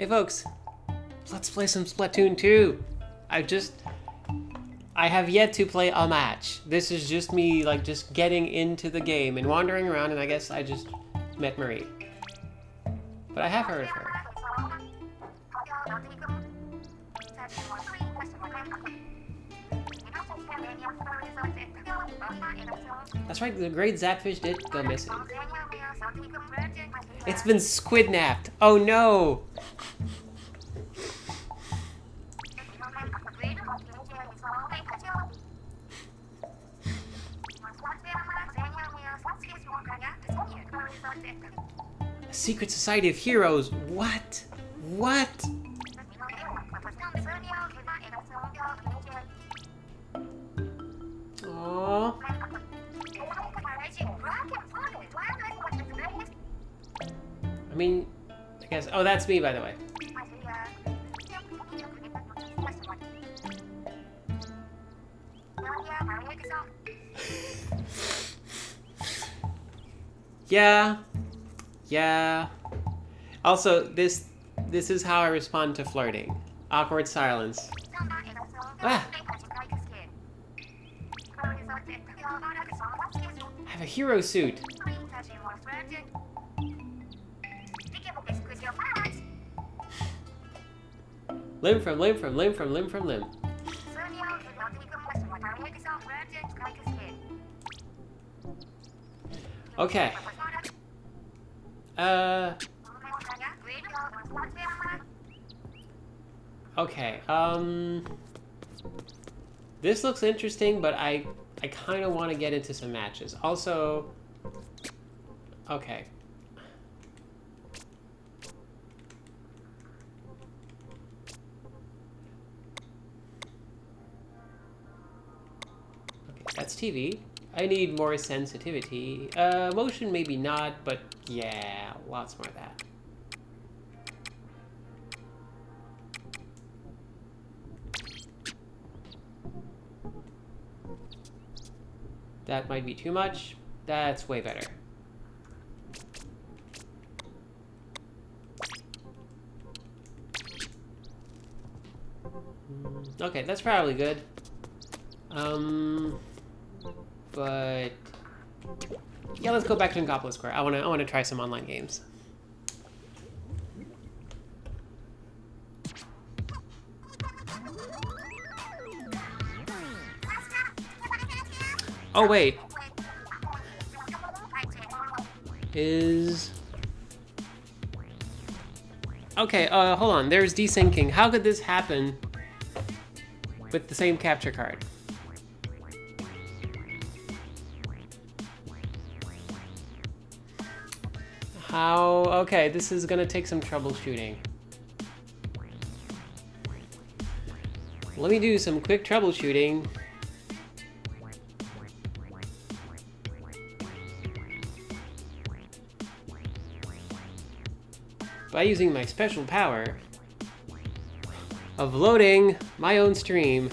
Hey folks, let's play some Splatoon 2. I have yet to play a match. This is just me, like, just getting into the game and wandering around, and I guess I just met Marie. But I have heard of her. That's right, the great Zapfish did go missing. It's been squidnapped! Oh no! A secret society of heroes? What? What? Aww. I mean, I guess. Oh, that's me, by the way. Yeah. Also, this is how I respond to flirting. Awkward silence. Ah. I have a hero suit. Limb from limb from limb from limb from limb. Okay. Okay, this looks interesting, but I kind of want to get into some matches. Also, okay. That's TV. I need more sensitivity. Motion maybe not, but yeah, lots more of that. That might be too much. That's way better. Okay, that's probably good. But yeah, let's go back to Inkopolis Square. I wanna try some online games. Oh wait, okay. Hold on. There's desyncing. How could this happen with the same capture card? How? Okay, this is gonna take some troubleshooting. Let me do some quick troubleshooting. By using my special power of loading my own stream.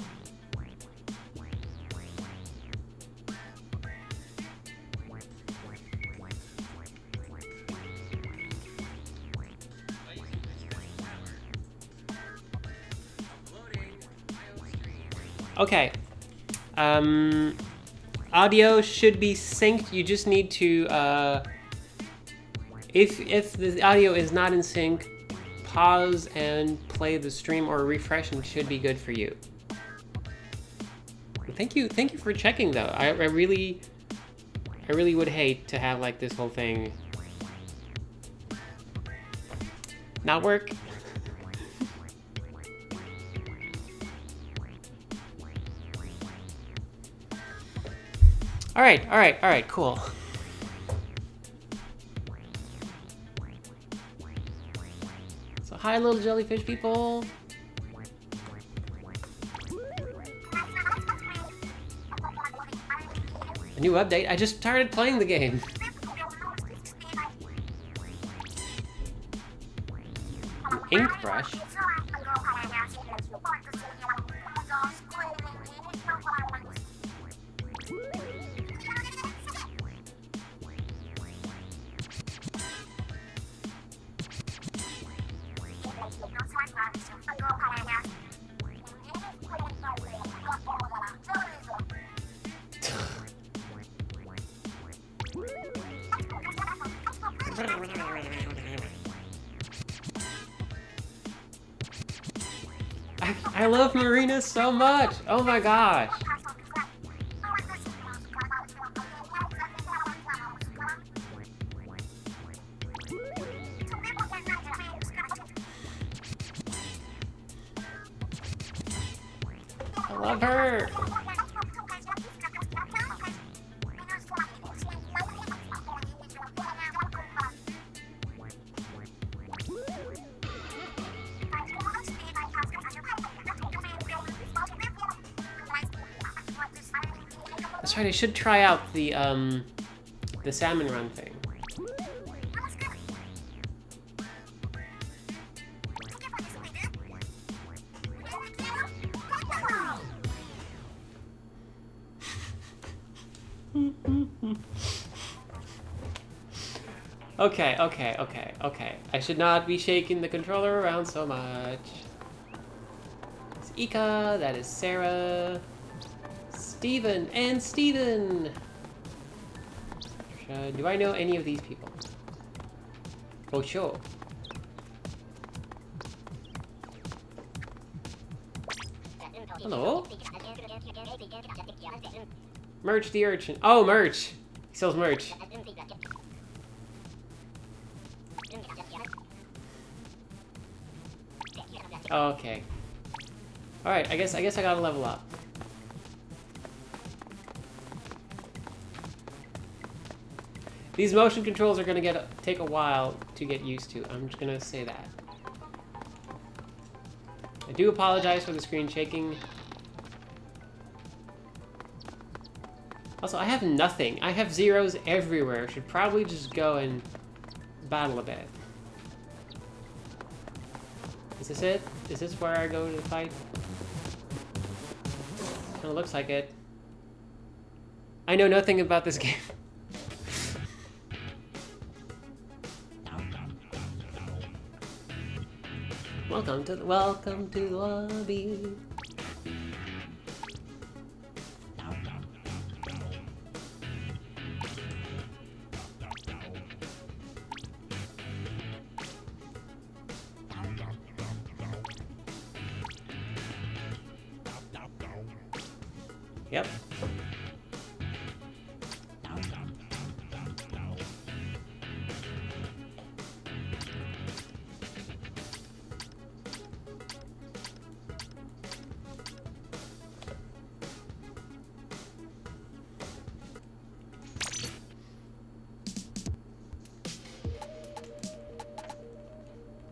Okay, audio should be synced. You just need to, if the audio is not in sync, pause and play the stream or refresh, and it should be good for you. Thank you for checking though. I really would hate to have like this whole thing not work. All right, cool. So hi, little jellyfish people. A new update, I just started playing the game. Ink brush? I love Marina so much! Oh my gosh! I love her! That's right, I should try out the Salmon Run thing. Okay. I should not be shaking the controller around so much. It's Ika, that is Sarah, Steven, and Steven! Do I know any of these people? Oh, sure. Hello? Merch the urchin. Oh, merch! He sells merch. Okay. Alright, I guess I gotta level up. These motion controls are gonna take a while to get used to. I'm just gonna say that. I do apologize for the screen shaking. Also, I have nothing. I have zeros everywhere. Should probably just go and battle a bit. Is this it? Is this where I go to fight? Kinda looks like it. I know nothing about this game. Welcome to the lobby. Yep.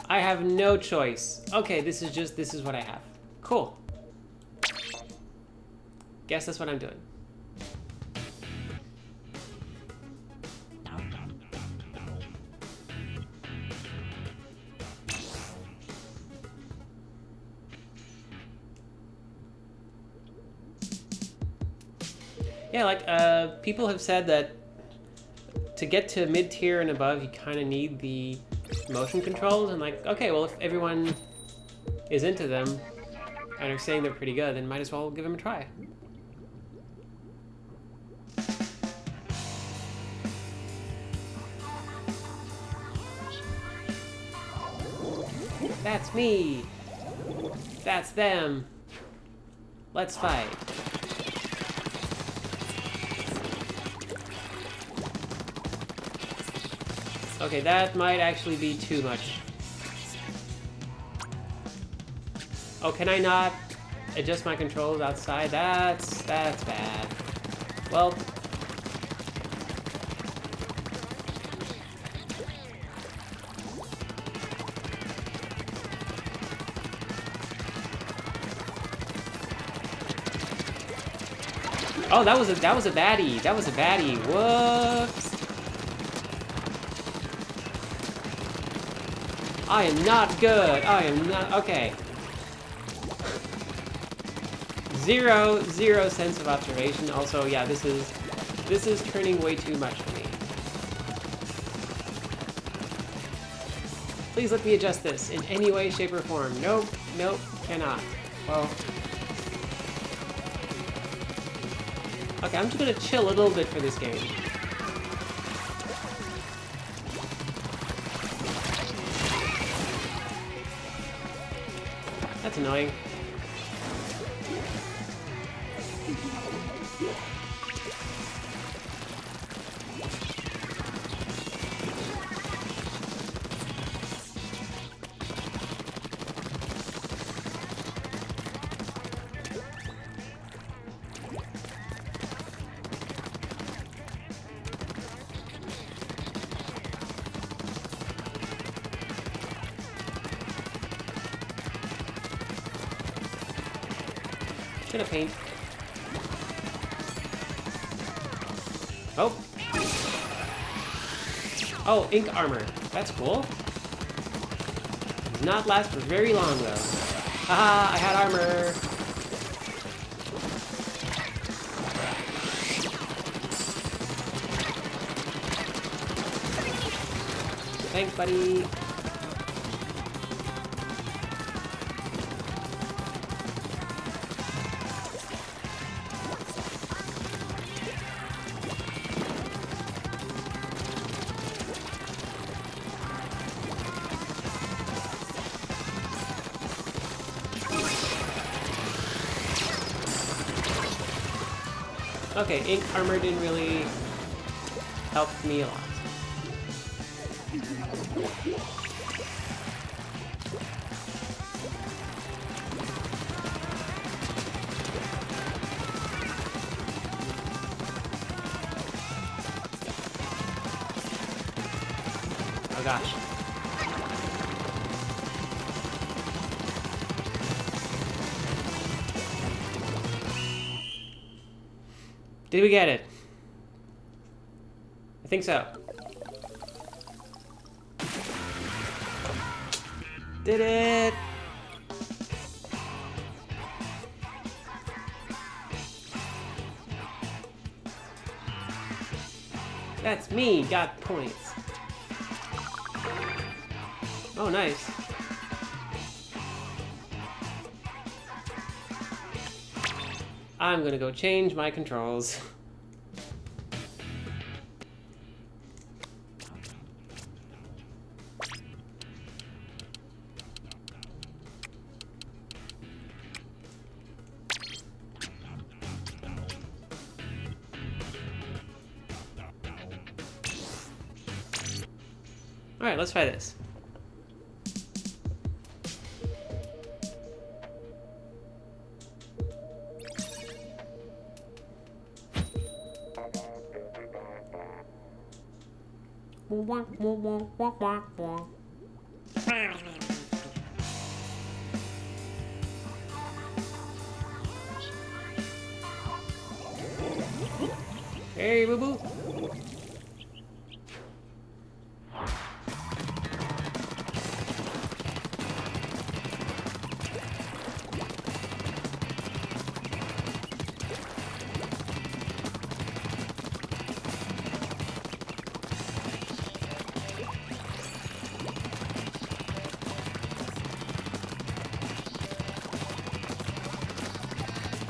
I have no choice. Okay, this is what I have. Cool. Guess that's what I'm doing. Yeah, like, people have said that to get to mid-tier and above, you kind of need the motion controls, and like, okay, well, if everyone is into them and are saying they're pretty good, then might as well give them a try. That's me! That's them! Let's fight! Okay, that might actually be too much. Oh, can I not adjust my controls outside? That's bad. Well... oh, that was a baddie. That was a baddie. Whoops. I am not good. I am not okay. Zero sense of observation. Also, yeah, this is turning way too much for me. Please let me adjust this in any way, shape, or form. Nope, cannot. Well. Okay, I'm just gonna chill a little bit for this game. that's annoying. Gonna paint. Oh. Oh, ink armor. That's cool. Does not last for very long though. Haha, I had armor. Thanks, buddy. Okay, ink armor didn't really help me a lot. Oh gosh. Did we get it? I think so. Did it! That's me, got points. Oh, nice. I'm gonna go change my controls. All right, let's try this. Hey, boo-boo.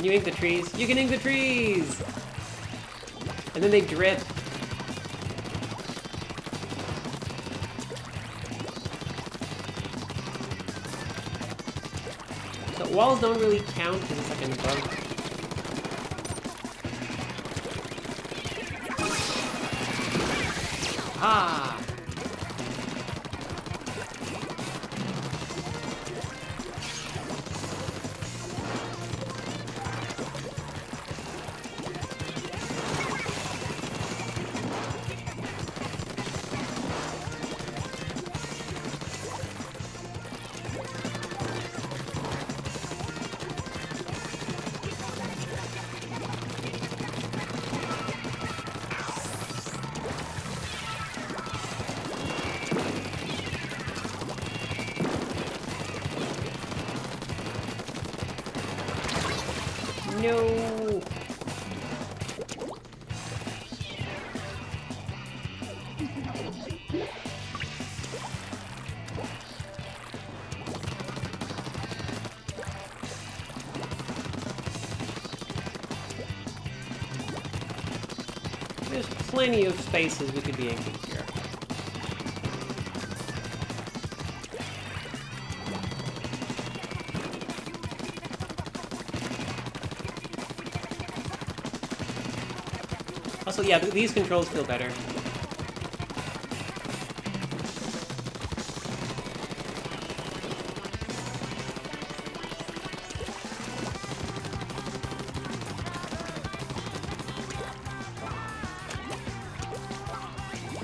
You ink the trees. You can ink the trees! And then they drip. The walls don't really count because it's like an above. Ah! No. There's plenty of spaces we could be in here. Also, yeah, these controls feel better.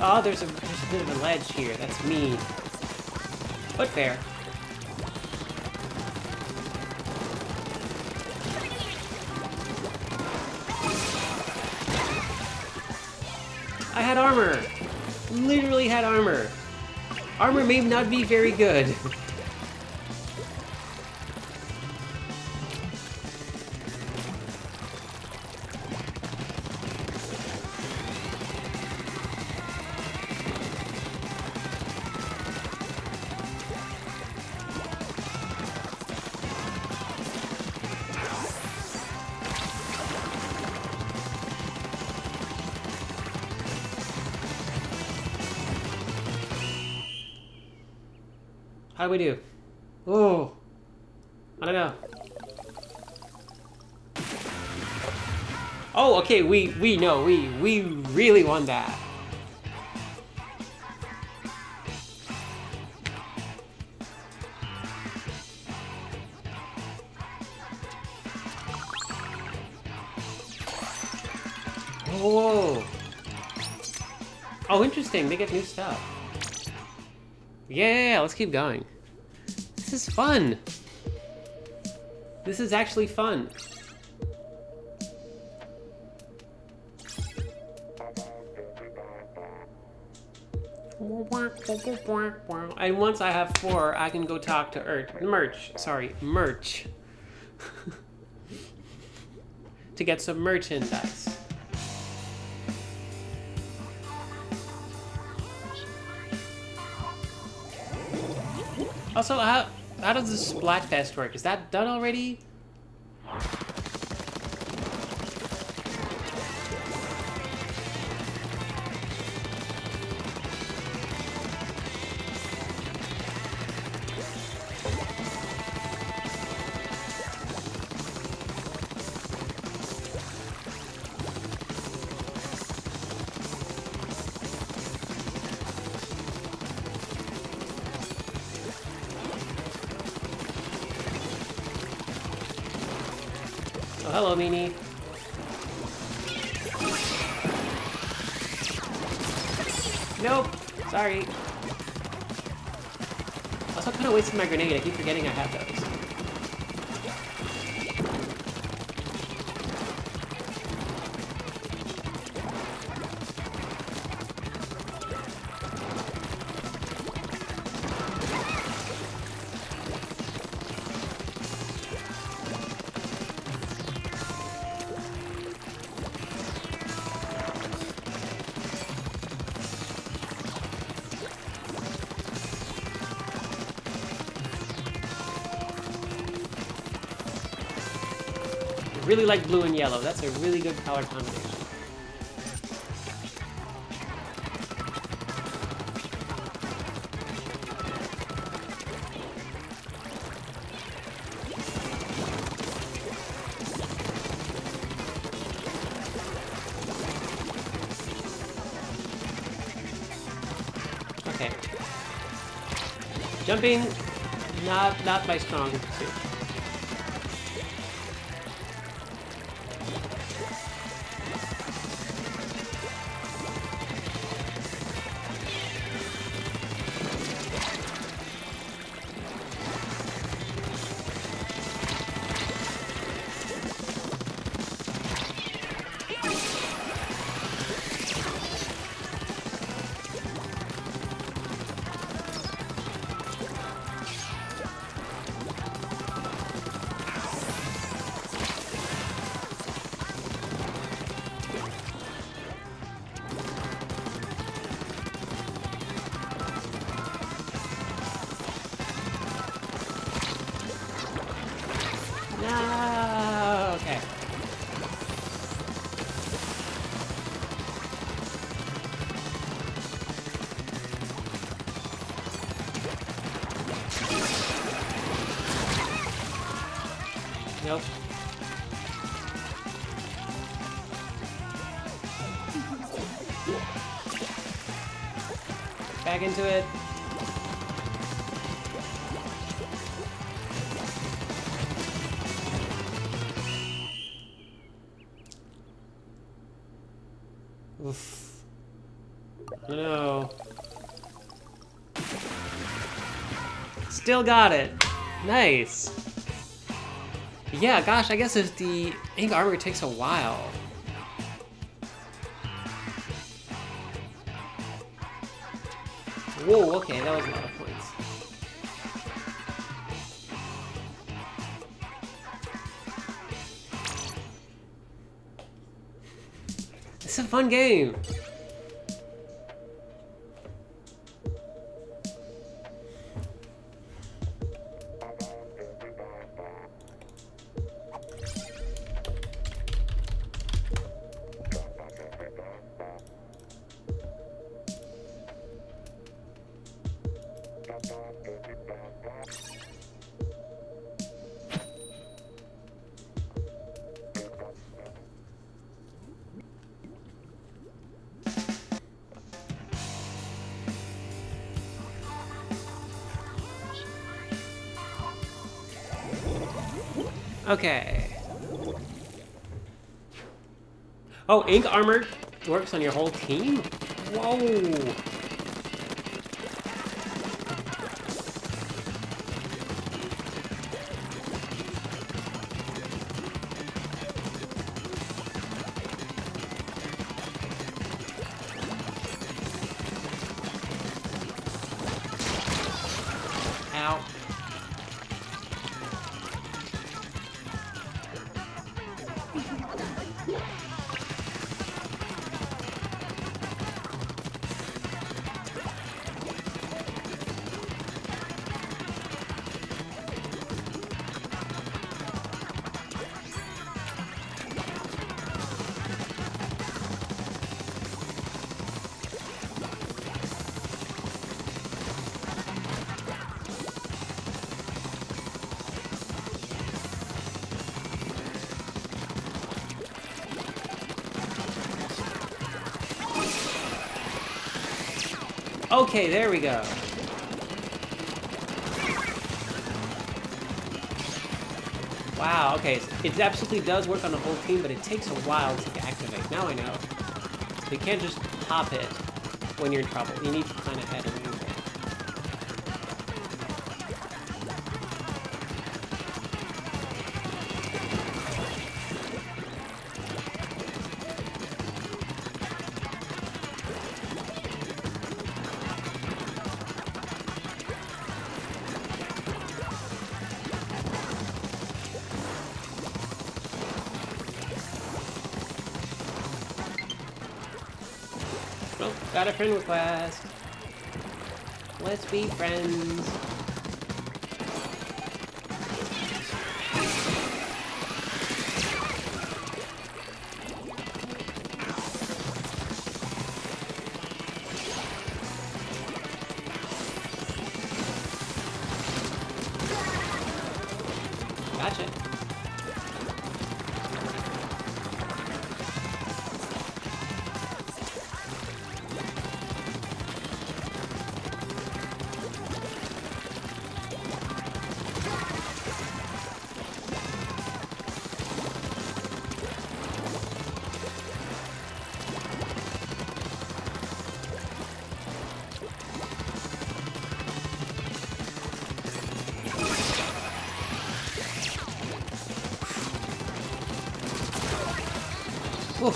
Oh, there's a bit of a ledge here. That's mean. But fair. I had armor! Literally had armor! Armor may not be very good. How do we do? Oh, I don't know. Oh, okay, we know, we really won that. Whoa. Oh, interesting, they get new stuff. Yeah, let's keep going. This is fun! This is actually fun. And once I have 4, I can go talk to merch. Sorry, merch. To get some merchandise. Also, how does the Splatfest work? Is that done already? Hello, Meanie. Nope. Sorry. Also, kind of wasted my grenade. I keep forgetting I have those. Really like blue and yellow. That's a really good color combination. Okay. Jumping, not my strong suit. Back into it. Oof. No. Still got it. Nice. Yeah, gosh, I guess if the ink armor takes a while. Whoa, okay, that was a lot of points. It's a fun game. Okay. Oh, ink armor works on your whole team? Whoa! Ow. Okay, there we go. Wow, okay, it absolutely does work on the whole team, but it takes a while to activate. Now I know. So you can't just pop it when you're in trouble. You need to plan ahead and move . Got a friend request. Let's be friends. Oof.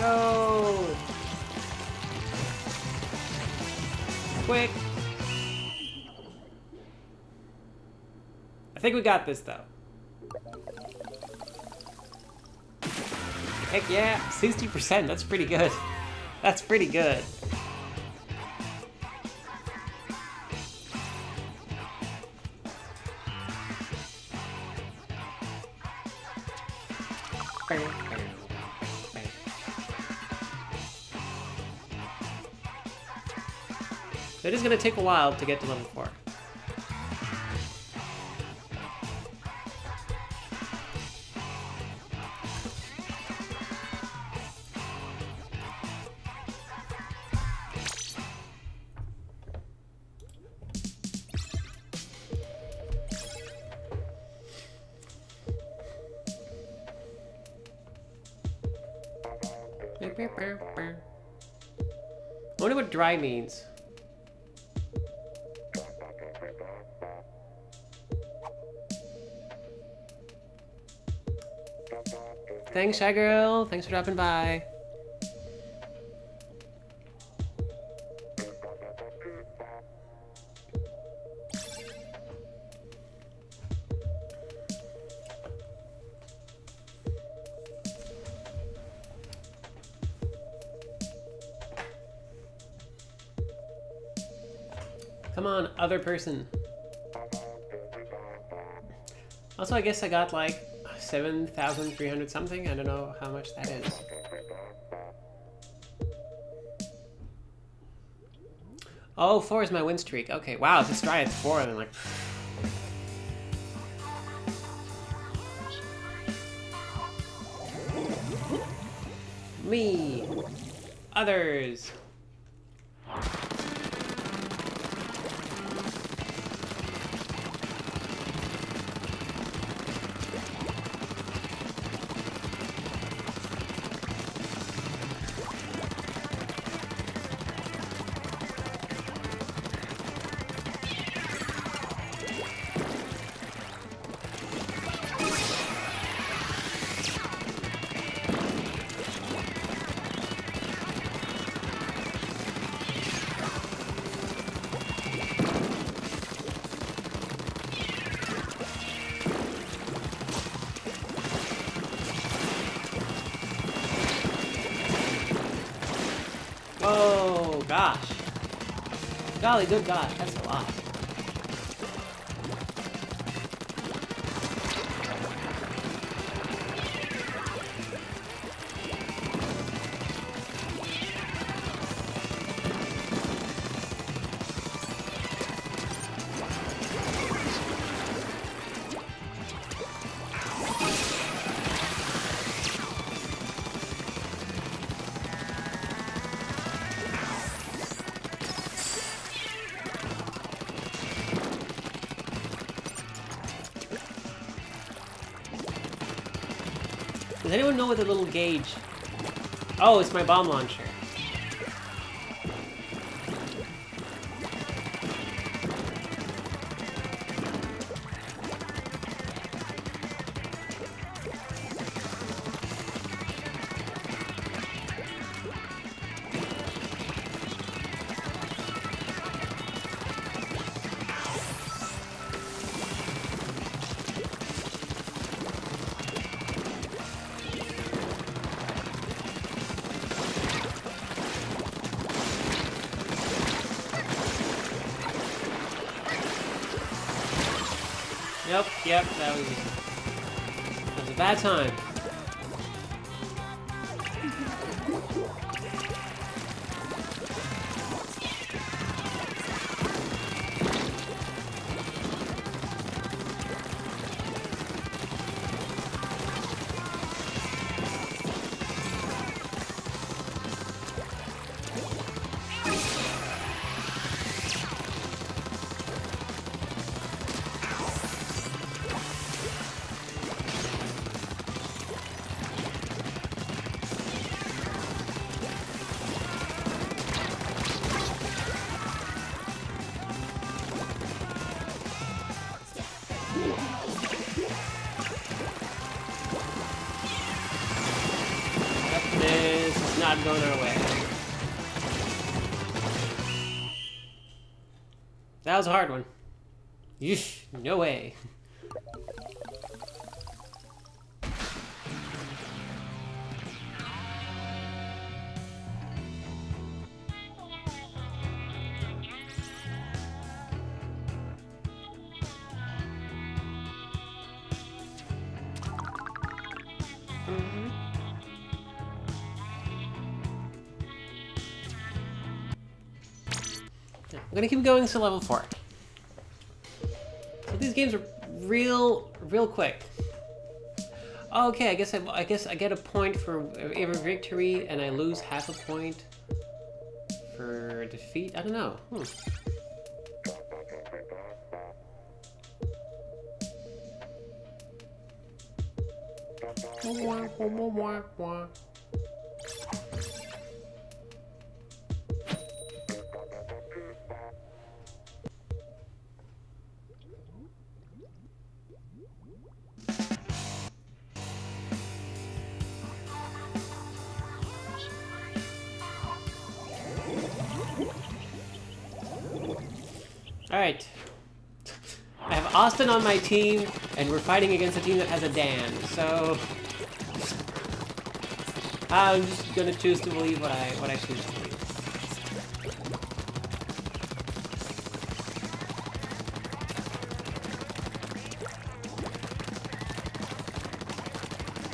No! Quick! I think we got this, though. Heck yeah! 60%, that's pretty good. That's pretty good. It is going to take a while to get to level 4. I wonder what dry means. Thanks, Shy Girl. Thanks for dropping by. Come on, other person. Also, I guess I got like 7,300 something. I don't know how much that is. Oh, 4 is my win streak. Okay, wow, this try at 4 and I'm like... Me. Others. Golly, good God, that's a lot. Does anyone know what the little gauge? Oh, it's my bomb launcher. Yep, that was it. That was a bad time. Going our way. That was a hard one. Yeesh, no way. I'm gonna keep going to level 4. So these games are real quick. Okay, I guess I get a point for every victory, and I lose half a point for defeat. I don't know. Alright. I have Austin on my team, and we're fighting against a team that has a Dan, so... I'm just gonna choose to believe what I choose to believe.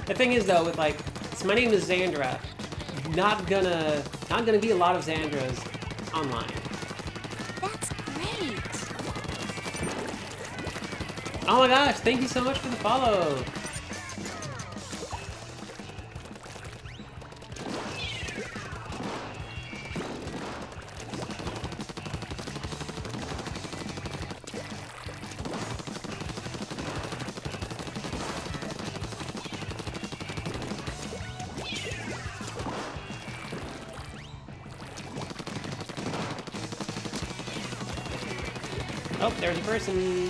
The thing is though, with like, so my name is Xandra, not gonna be a lot of Xandras online. That's great. Oh my gosh, thank you so much for the follow. Oh, there's a person!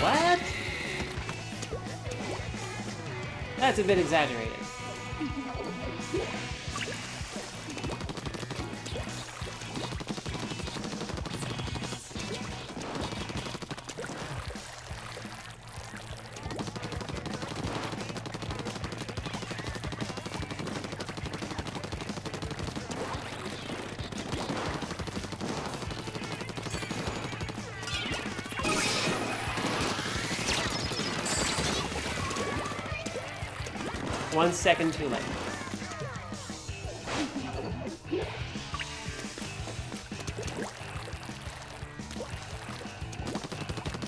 What? That's a bit exaggerated. One second too late.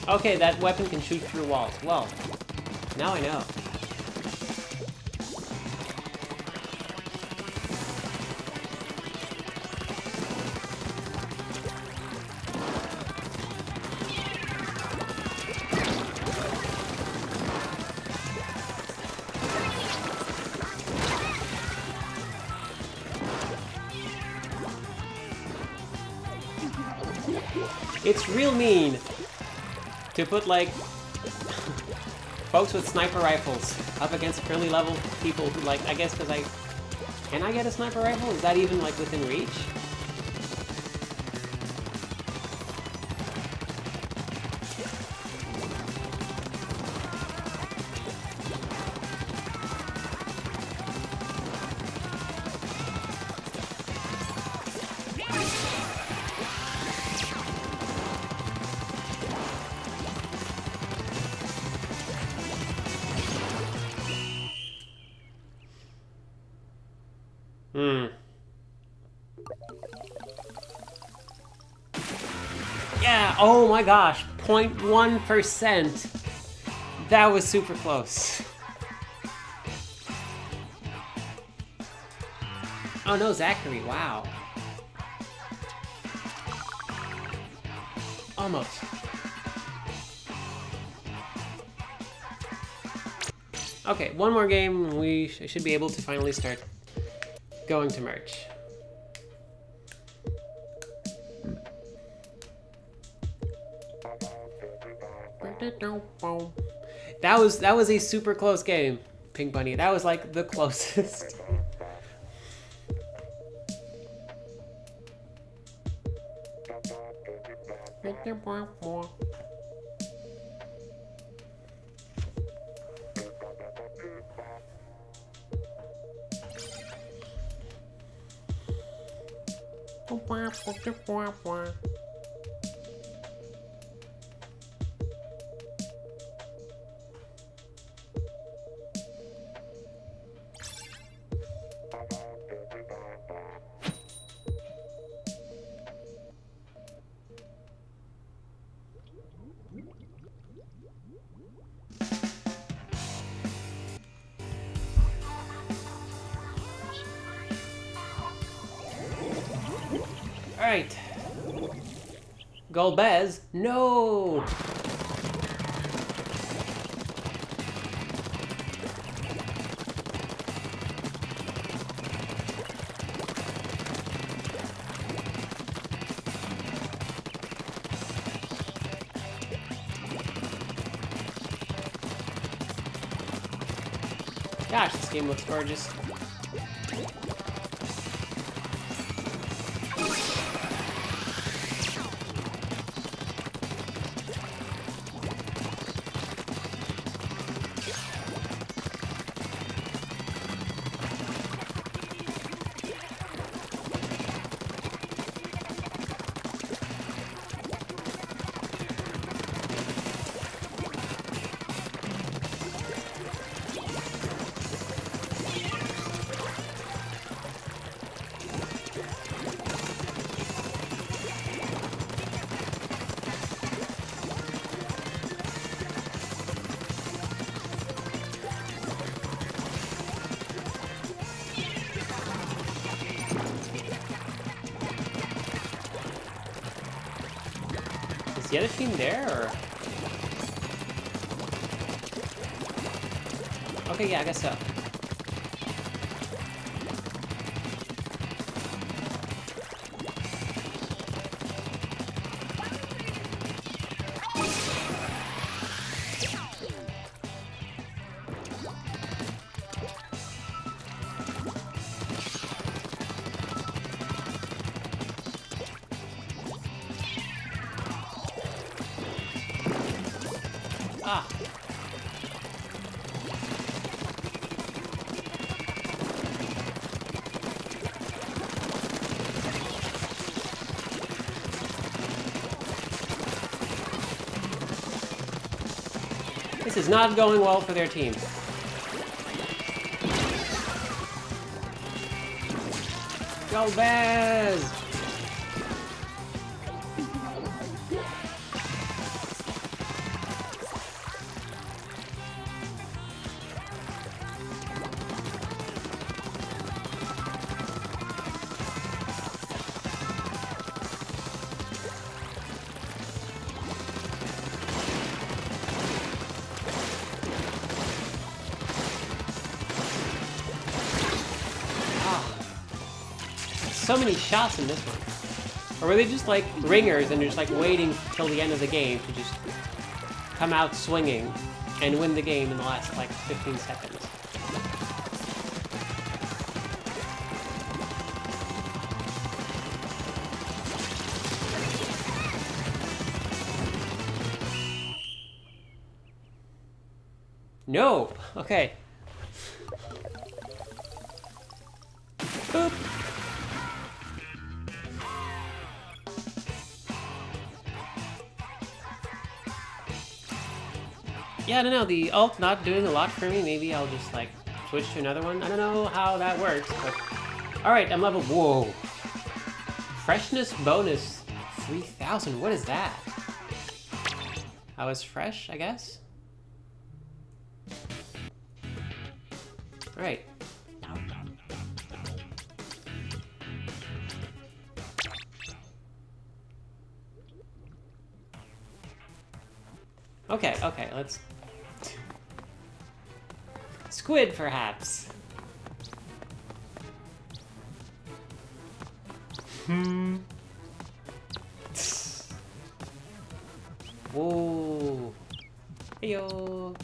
Okay, that weapon can shoot through walls. Well, now I know. It's real mean to put, like, folks with sniper rifles up against fairly level people who, like, I guess because I... Can I get a sniper rifle? Is that even, like, within reach? Yeah, oh my gosh, 0.1%. That was super close. Oh no, Zachary, wow. Almost. Okay, one more game, we should be able to finally start going to merch. That was a super close game, Pink Bunny. That was like the closest. Alright. Golbez, no! Gosh, this game looks gorgeous. Is the other thing there, or...? Okay, yeah, I guess so. This is not going well for their team. Go, Bez! So many shots in this one. Or were they just like ringers and just like waiting till the end of the game to just come out swinging and win the game in the last like 15 seconds? No! Okay. Boop! Yeah, I don't know, the ult not doing a lot for me, maybe I'll just, like, switch to another one. I don't know how that works, but... Alright, I'm level... Whoa! Freshness bonus 3000, what is that? I was fresh, I guess? Alright. Okay, okay, let's... Squid, perhaps. Hmm. Whoa. Heyo.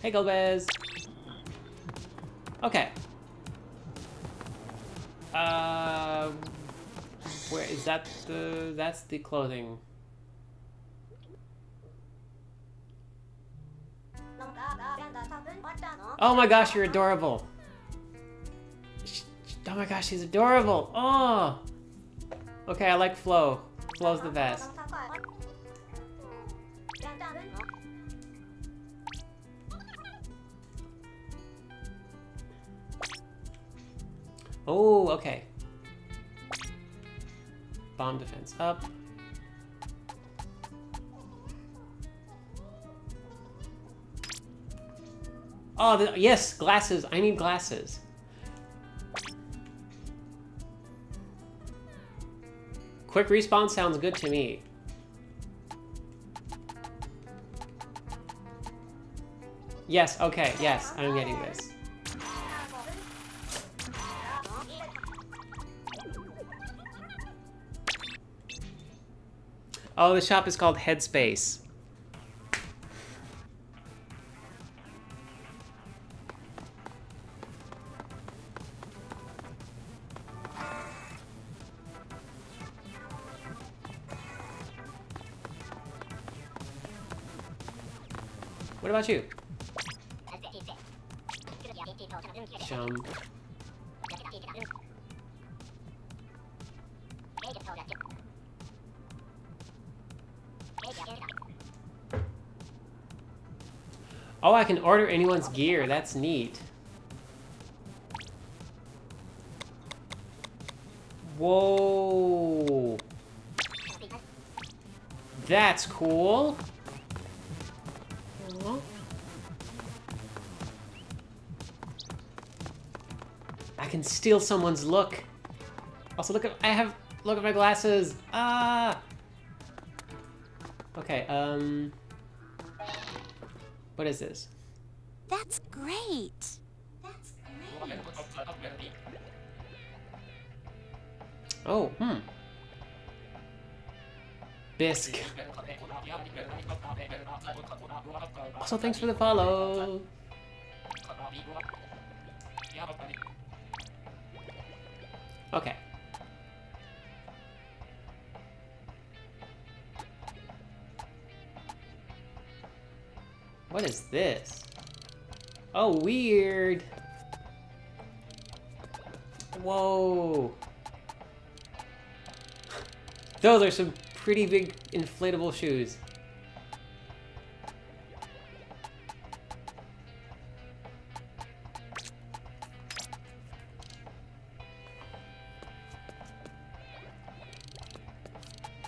Hey, Golbez. Okay. Where is that the... that's the clothing. Oh my gosh, you're adorable! Oh my gosh, she's adorable! Oh! Okay, I like Flo. Flo's the best. Oh, okay. Bomb defense up. Oh, yes! Glasses! I need glasses. Quick respawn sounds good to me. Yes, okay, yes, I'm getting this. Oh, the shop is called Headspace. What about you? Jump. Oh, I can order anyone's gear. That's neat. Whoa. That's cool. I can steal someone's look. Also, look at my glasses. Ah. Okay. What is this? That's great. That's great. Oh. Hmm. Bisc. Also, thanks for the follow. Okay. What is this? Oh, weird. Whoa. Those are some pretty big inflatable shoes.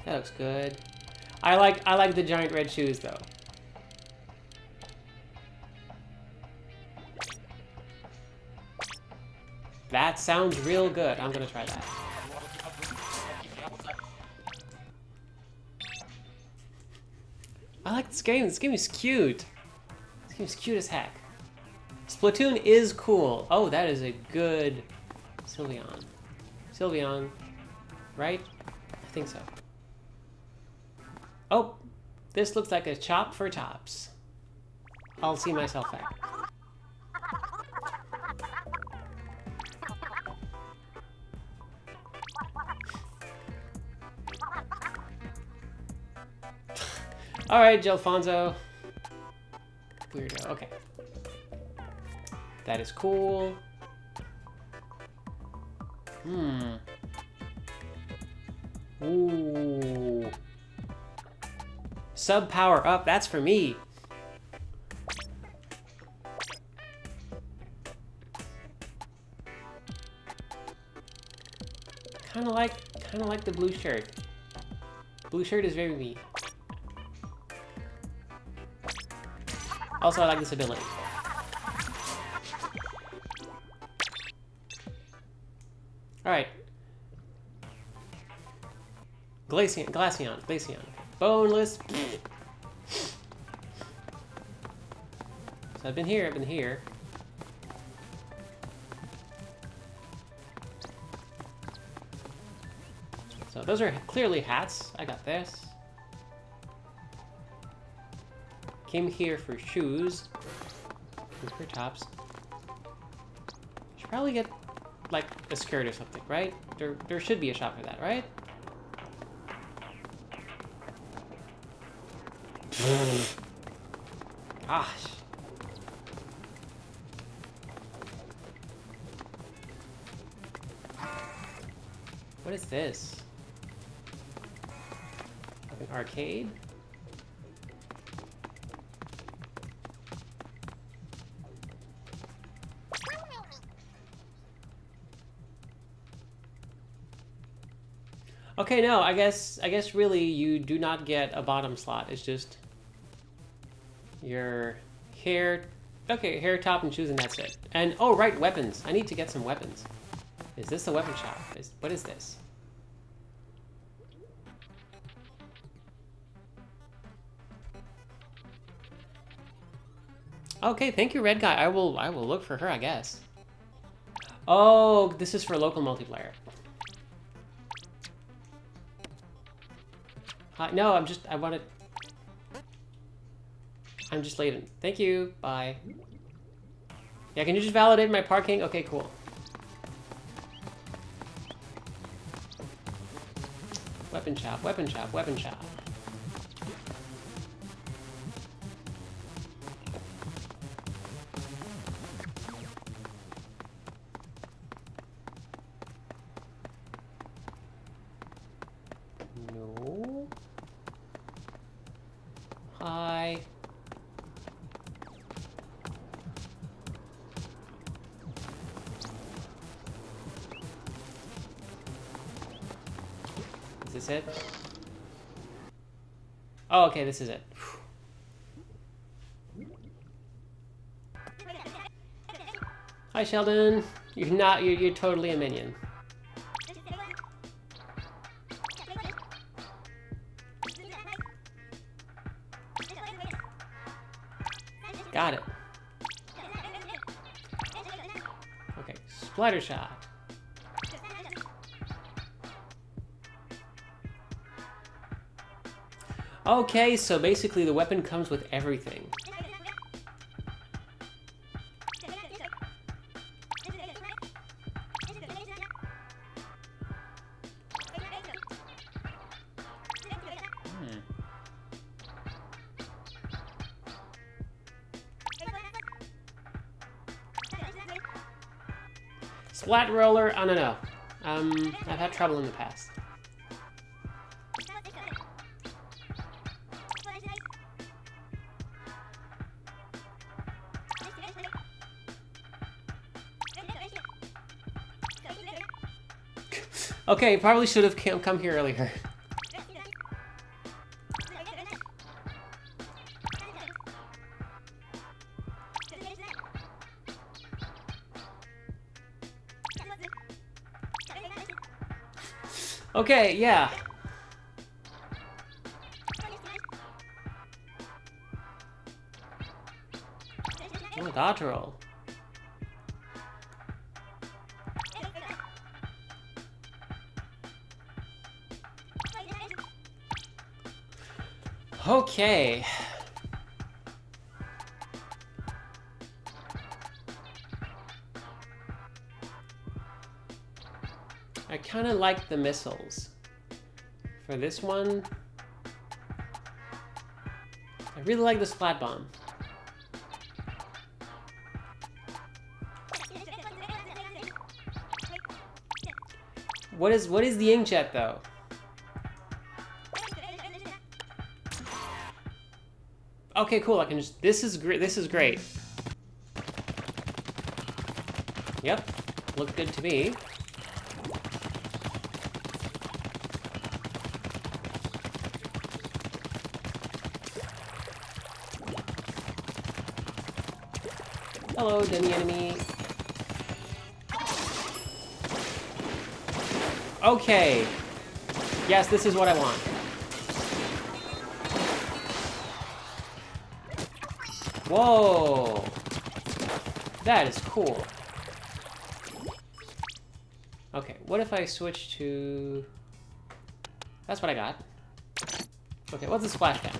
That looks good. I like the giant red shoes though. That sounds real good. I'm gonna try that. I like this game. This game is cute. This game is cute as heck. Splatoon is cool. Oh, that is a good Sylveon. Sylveon, right? I think so. Oh, this looks like a chop for tops. I'll see myself back. All right, Jelfonso. Weirdo, okay. That is cool. Hmm. Ooh. Sub power up, that's for me. Kinda like the blue shirt. Blue shirt is very me. Also, I like this ability. Alright. Glaceon. Boneless. So I've been here. So those are clearly hats. I got this. Came here for shoes. Shoes for tops. Should probably get like a skirt or something, right? There should be a shop for that, right? Gosh. What is this? Like an arcade? Okay, no, I guess really you do not get a bottom slot. It's just your hair, okay, hair, top, and shoes, and that's it. And, oh, right, weapons. I need to get some weapons. Is this the weapon shop? What is this? Okay, thank you, Red Guy. I will look for her, I guess. Oh, this is for local multiplayer. Hi. No, I wanted... I'm just laden. Thank you. Bye. Yeah, can you just validate my parking? Okay, cool. Weapon shop, weapon shop, weapon shop. It? Oh, okay, this is it. Hi, Sheldon. You're not. You're totally a minion. Got it. Okay, Splatter Shot. Okay, so basically the weapon comes with everything. Splat Roller? I don't know. I've had trouble in the past. Okay, probably should have come here earlier. Okay, yeah. Oh, dodge roll. Okay. I kind of like the missiles. For this one, I really like the splat bomb. What is the inkjet though? Okay, cool. I can just. This is great. This is great. Yep, looked good to me. Hello, demi enemy. Okay. Yes, this is what I want. Whoa! That is cool. Okay, what if I switch to... That's what I got. Okay, what's a splashdown?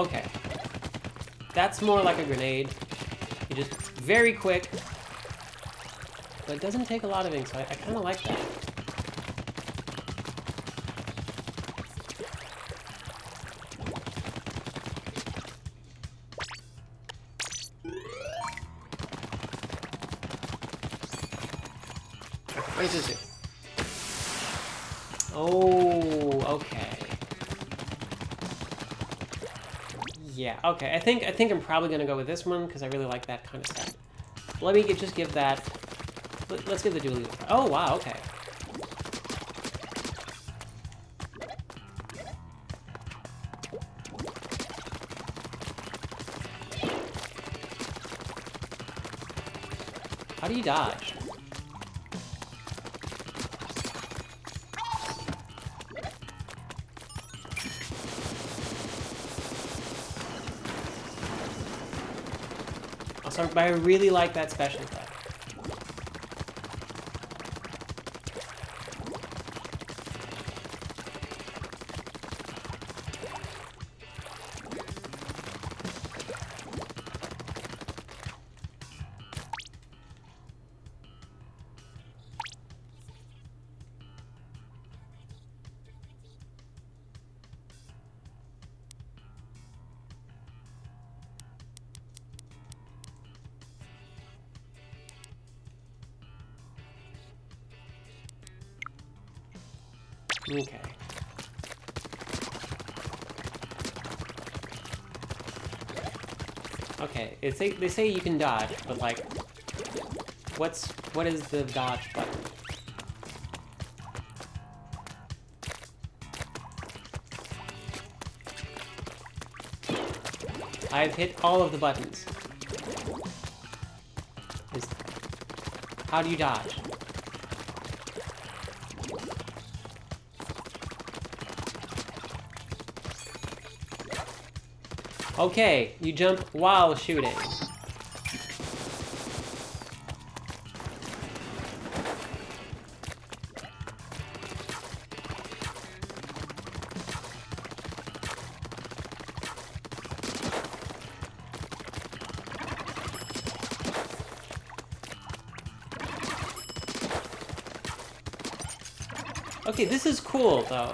Okay, that's more like a grenade. You just very quick, but it doesn't take a lot of ink, so I kind of like that. What does this do? Oh, okay. Yeah, okay, I think I'm probably gonna go with this one because I really like that kind of stuff. Let me just give that... Let's give the Dualies a try. Oh, wow, okay. How do you dodge? Also, but I really like that special effect. Okay. Okay, it's they say you can dodge, but like, what is the dodge button? I've hit all of the buttons. How do you dodge? Okay, you jump while shooting. Okay, this is cool though.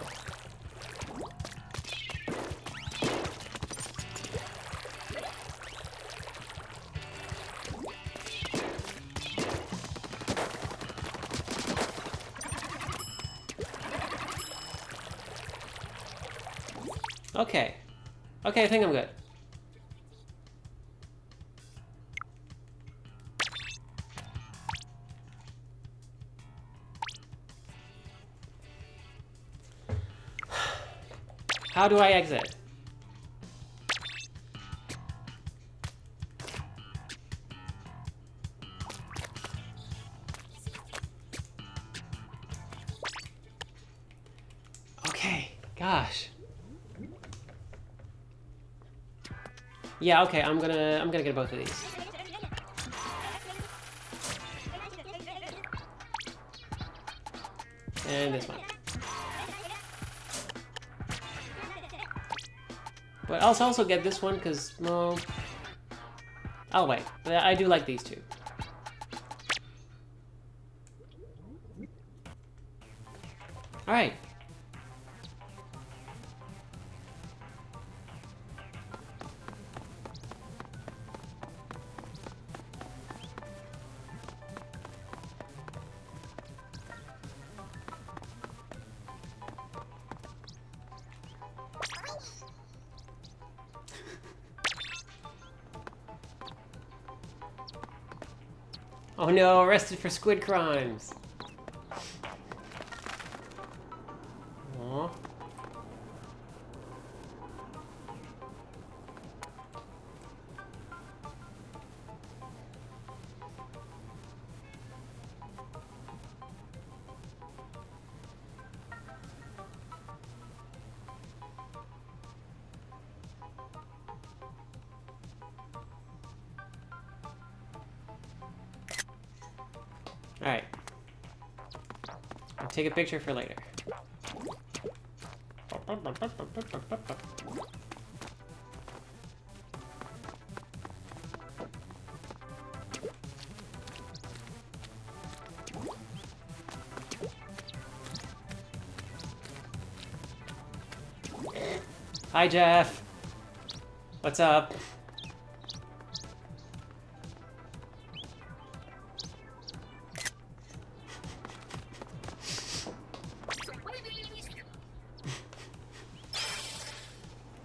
Okay. Okay, I think I'm good. How do I exit? Okay, gosh. Yeah, okay, I'm gonna get both of these. And this one. But I'll also get this one, because, well... I'll wait. I do like these two. Alright. Oh no, arrested for squid crimes! Aww. Alright. I'll take a picture for later. Hi, Jeff! What's up?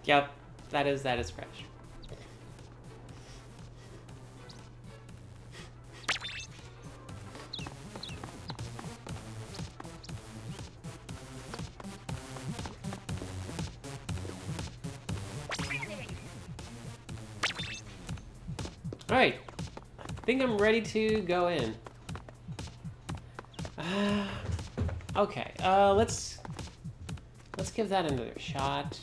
Yep, that is fresh. All right, I think I'm ready to go in. Okay, let's give that another shot.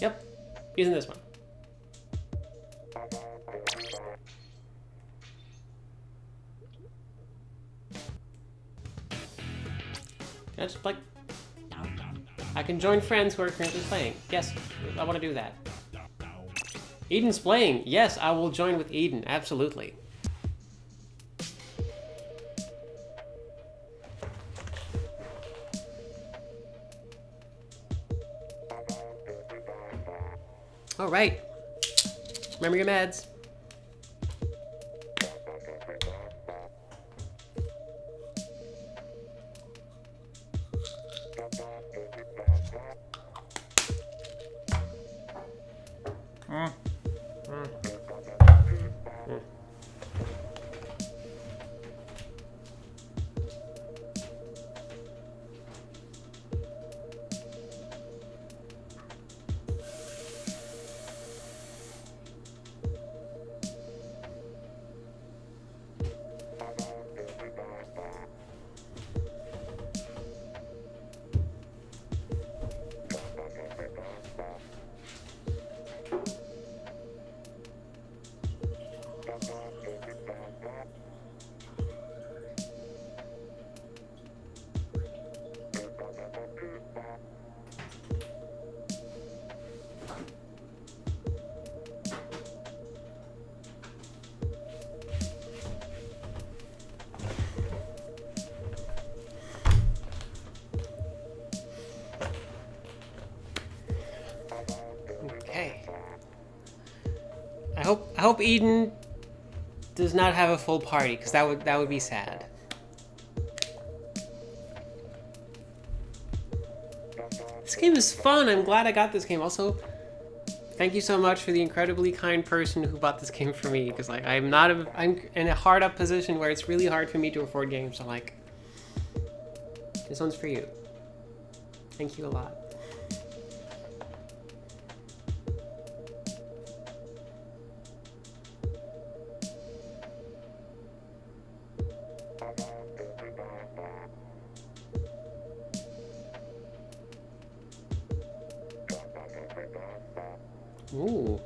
Yep, using this one. Just like, I can join friends who are currently playing. Yes, I want to do that. Eden's playing. Yes, I will join with Eden. Absolutely. All right. Remember your meds. I hope Eden does not have a full party, because that would be sad. This game is fun. I'm glad I got this game. Also, thank you so much for the incredibly kind person who bought this game for me, because like I'm in a hard up position where it's really hard for me to afford games. So like, this one's for you. Thank you a lot. Ooh.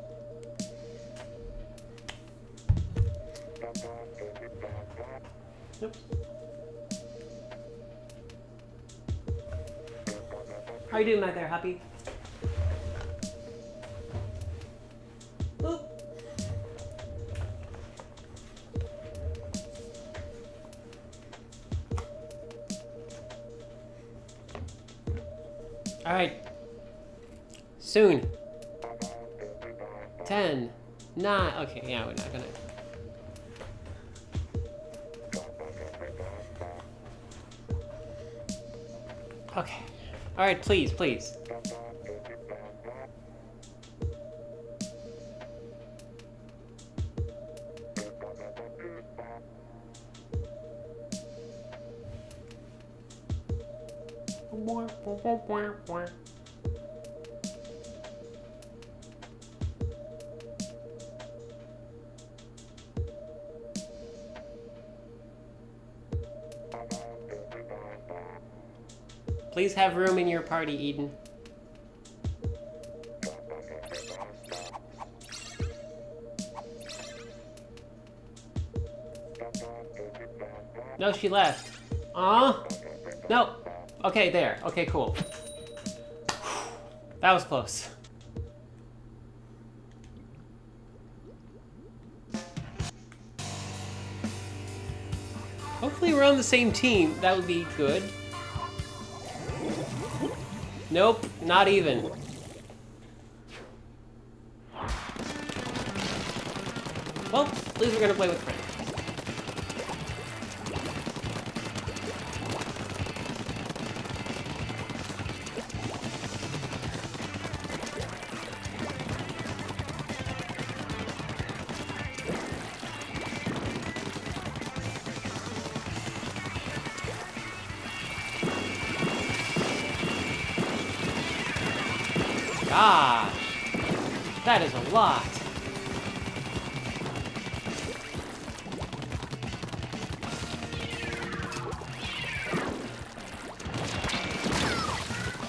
Yep. How you doing out there, Happy? All right. Soon. 10, 9, okay, yeah, we're not gonna. Okay, all right, please, please. Please have room in your party, Eden. No, she left. Aw. No. Okay, there. Okay, cool. That was close. Hopefully we're on the same team. That would be good. Nope, not even. Well, at least we're gonna play with friends. gosh! That is a lot!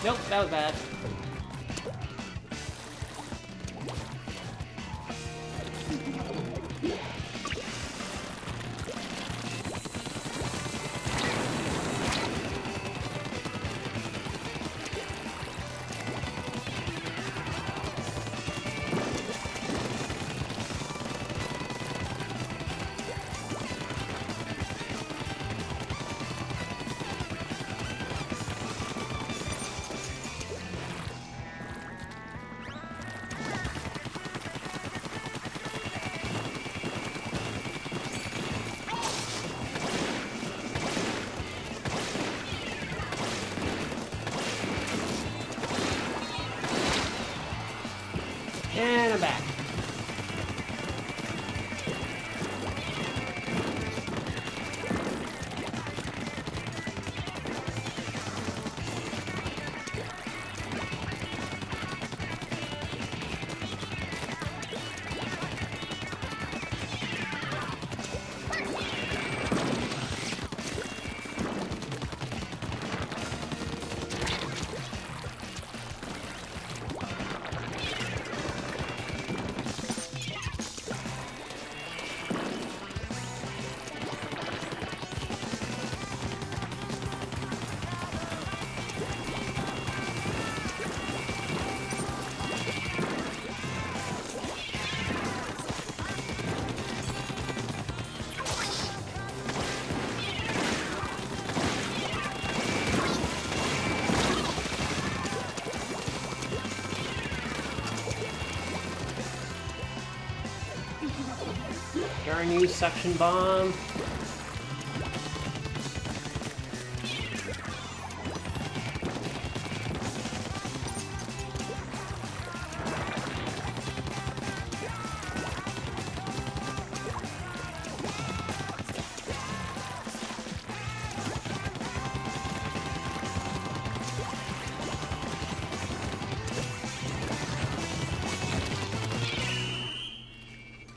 Nope, that was bad. And I'm back. Darn you, suction bomb.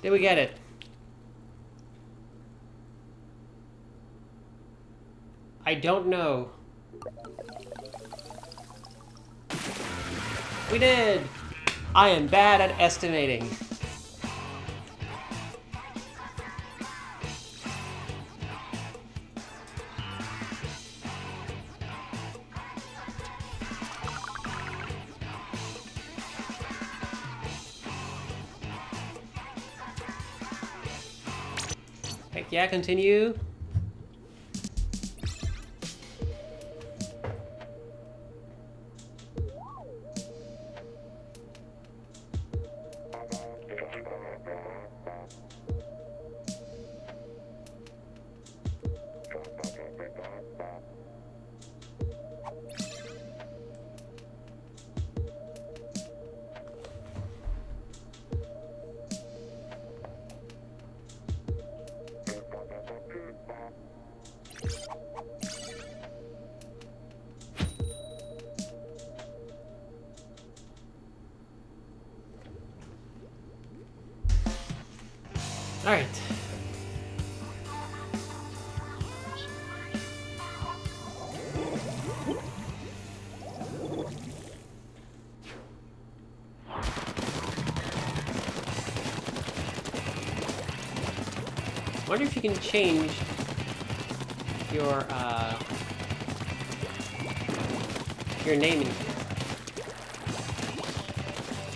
Did we get it? I don't know. We did! I am bad at estimating. Heck yeah, continue. All right. I wonder if you can change your name in here,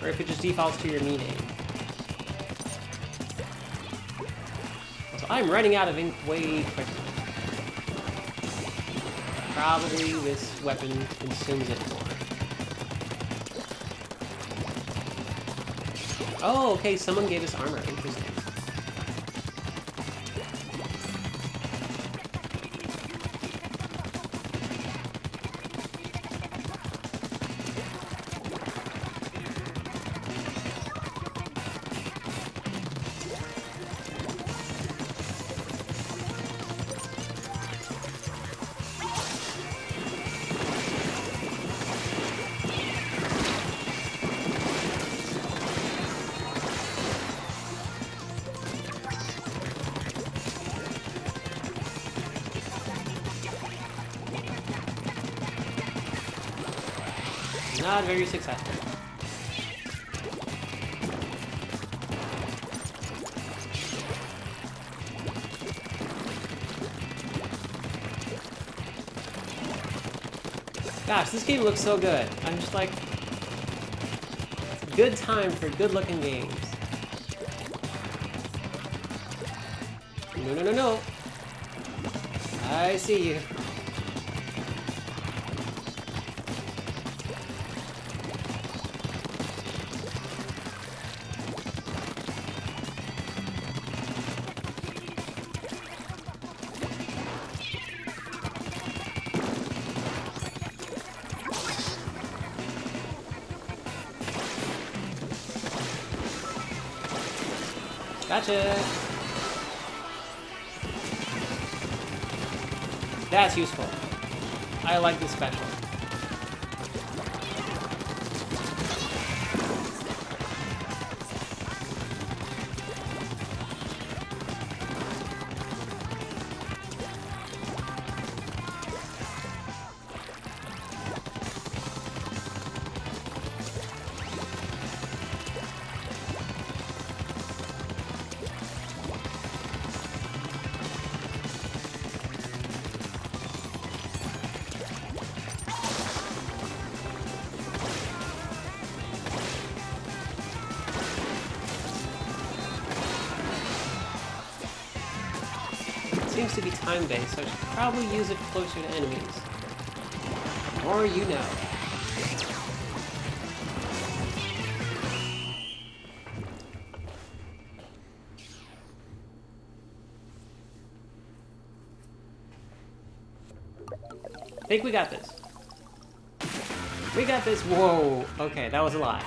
or if it just defaults to your Mii name. I'm running out of ink way quickly. Probably this weapon consumes it more. Oh, okay, someone gave us armor. Interesting. not very successful. Gosh, this game looks so good. I'm just like, it's a good time for good-looking games. No, no, no, no. I see you. Gotcha. That's useful. I like this special. Seems to be time-based, so I should probably use it closer to enemies. The more you know. I think we got this. We got this. Whoa. Okay, that was a lie.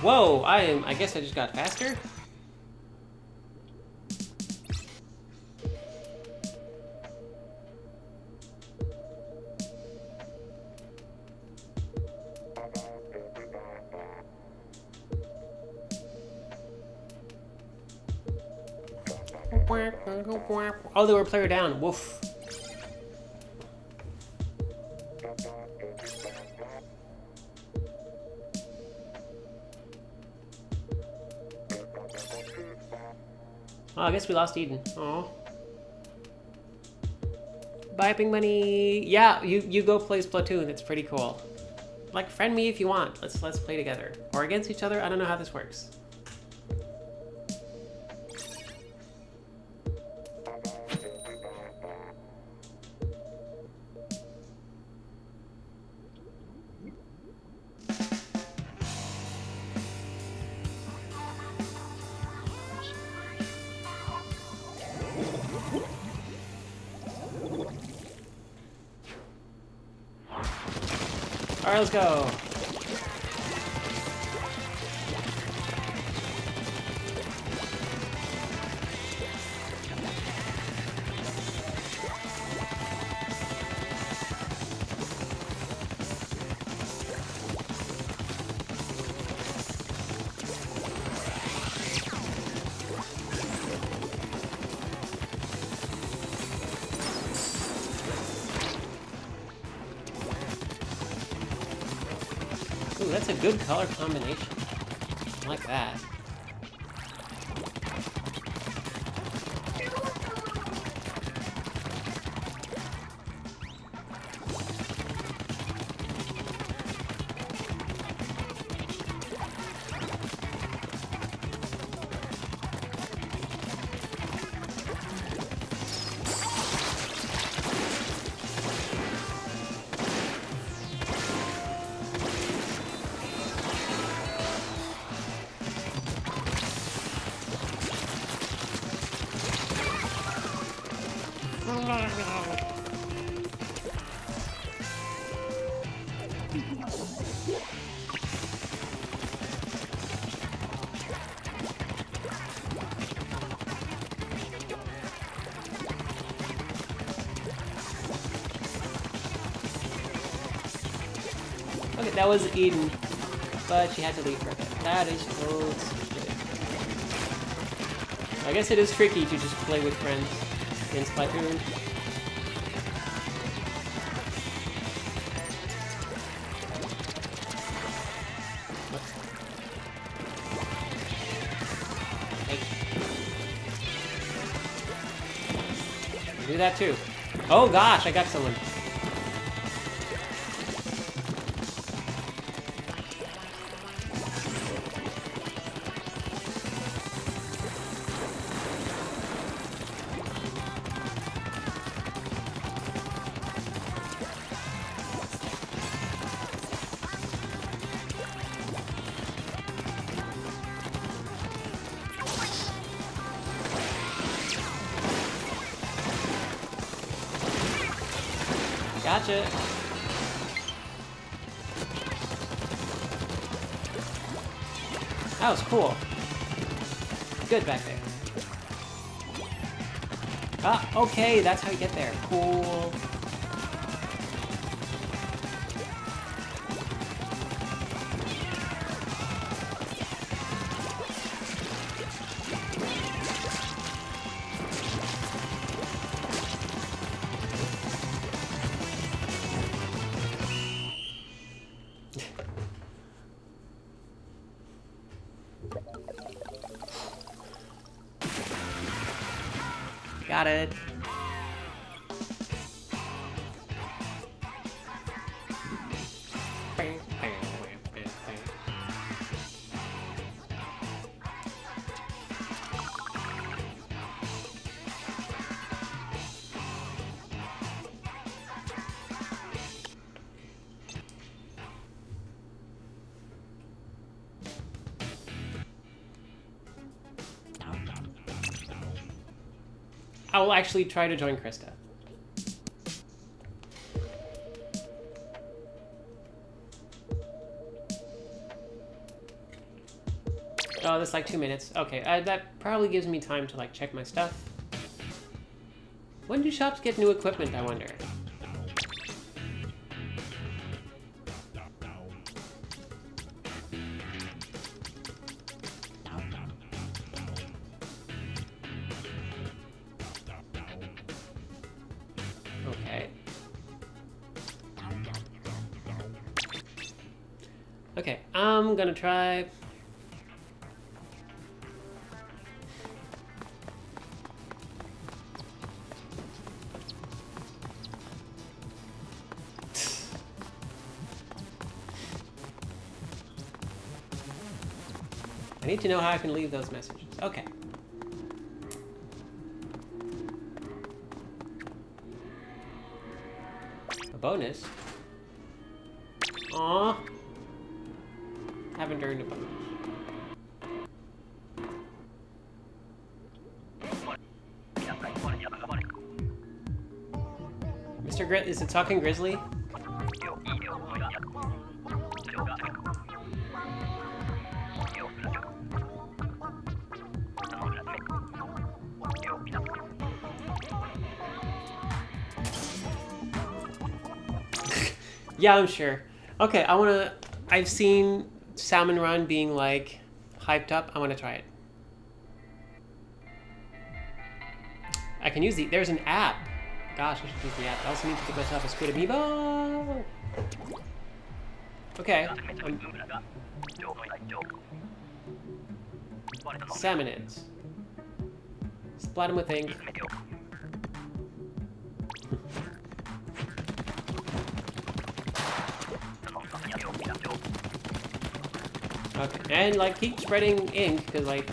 Whoa, I guess I just got faster? Oh, they were player down. Woof. Oh, I guess we lost Eden. Oh. Bye, Ping Money. Yeah, you go play Splatoon. It's pretty cool. Like, friend me if you want. Let's play together or against each other. I don't know how this works. Alright, let's go. That's a good color combination. I like that. That was Eden. But she had to leave for a bit. That is so stupid. I guess it is tricky to just play with friends in Splatoon. Do that too. Oh gosh, I got someone. Gotcha. That was cool. Good back there. Ah, okay, that's how you get there. Cool. Got it. I will actually try to join Krista. Oh, that's like 2 minutes. Okay, that probably gives me time to like check my stuff. When do shops get new equipment, I wonder? Okay, I'm gonna try... I need to know how I can leave those messages. Okay. A bonus? Aww. Haven't earned a bonus. Mr. Grit, is it Talking Grizzly? Yeah, I'm sure. Okay, I've seen Salmon Run being like hyped up. I want to try it. I can use the... There's an app. Gosh, I should use the app. I also need to get myself a Squid Amiibo. Okay. Salmonids. Splat them with ink. Okay, and like keep spreading ink, because like,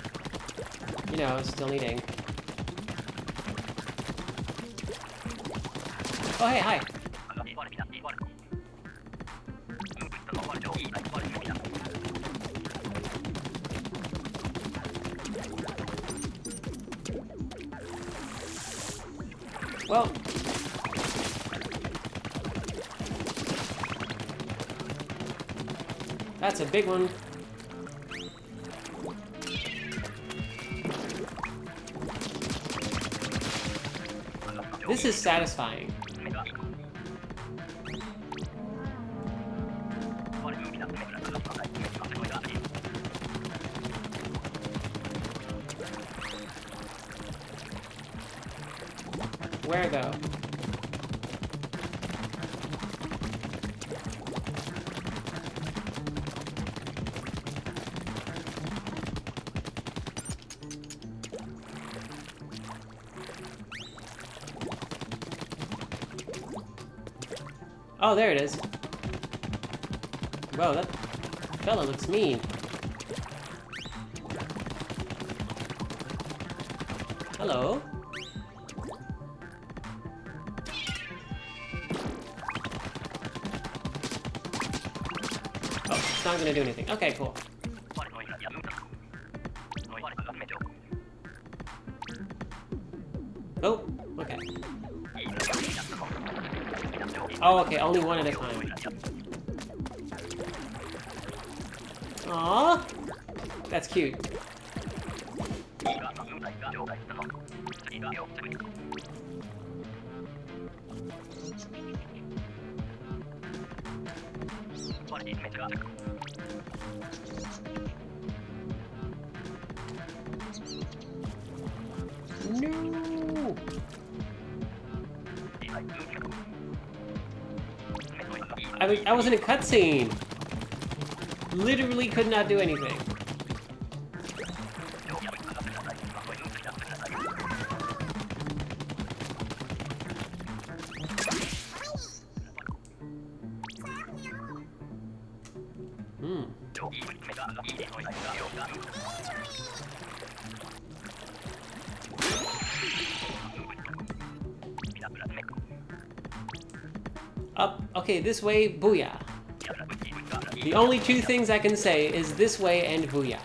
you know, still need ink. Oh hey, hi! Well... That's a big one. This is satisfying. Where though? Oh, there it is. Whoa, that fella looks mean. Hello. Oh, it's not gonna do anything. Okay, cool. Oh, okay. Oh, okay, only one at a time. Aww, that's cute. No. I was in a cutscene. Literally could not do anything. Up, okay, this way, booyah. The only two things I can say is this way and booyah.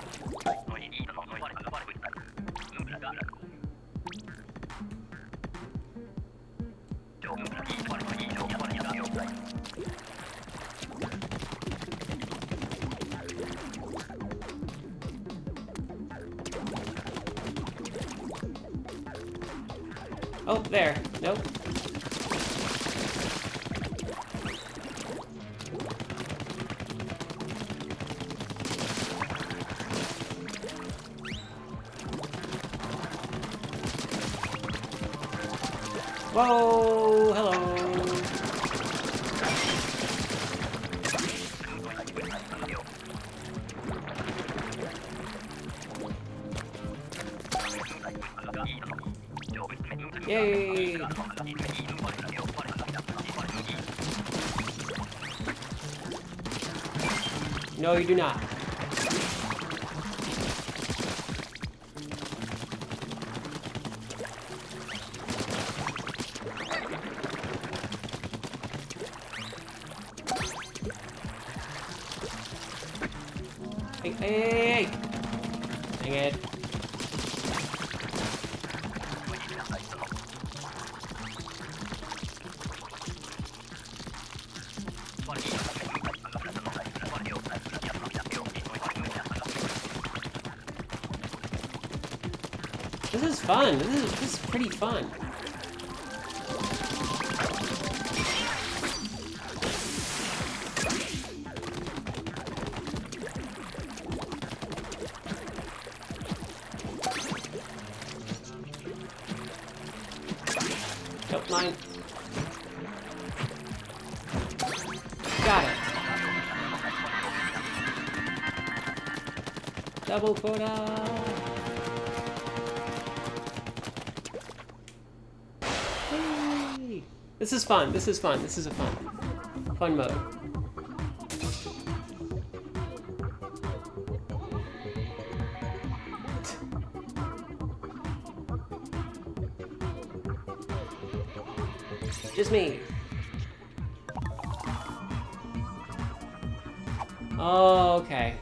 Oh, there. Nope. Whoa, hello. Yay. No, you do not. Hey, hey, hey! Dang it. This is fun. This is pretty fun. Mine. Got it. Double quota. Yay. This is fun. This is fun. This is a fun mode. Just me. Oh, okay.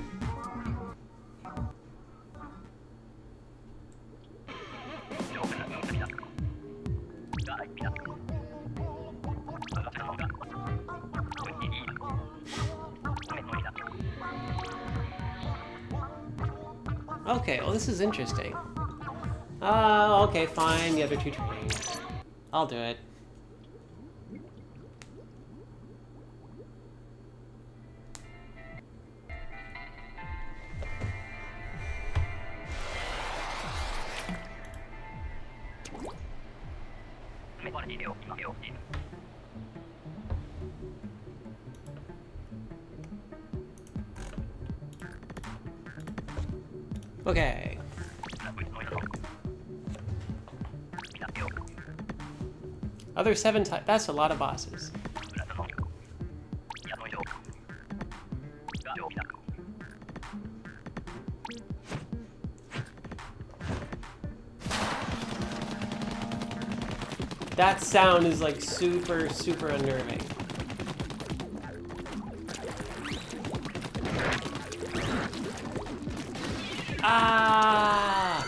Okay, well this is interesting. Okay, fine, the other two trains. I'll do it. Okay. Other seven types. That's a lot of bosses. That sound is like super, super unnerving. Ah!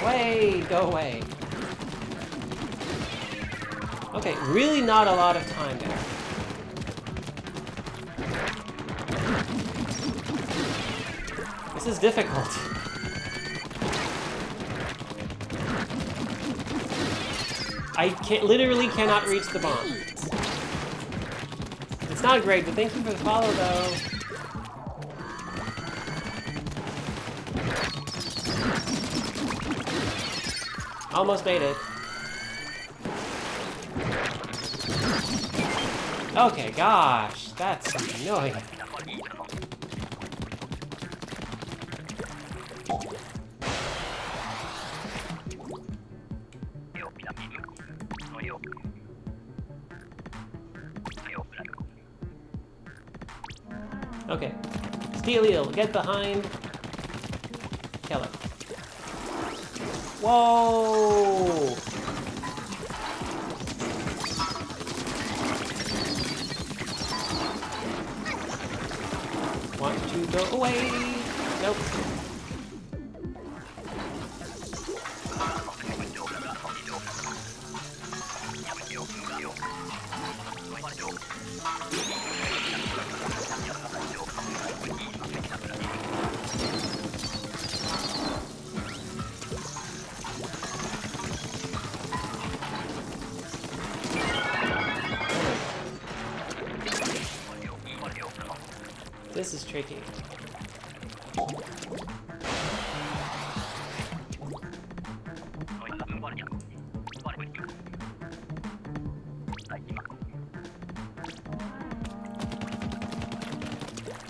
Away, go away. Okay, really not a lot of time there. This is difficult. I can't, literally cannot reach the bomb. It's not great, but thank you for the follow, though. Almost made it. Okay, gosh, that's annoying. Okay, Steel Eel, get behind, kill him. Whoa! Want to go away? Nope. This is tricky.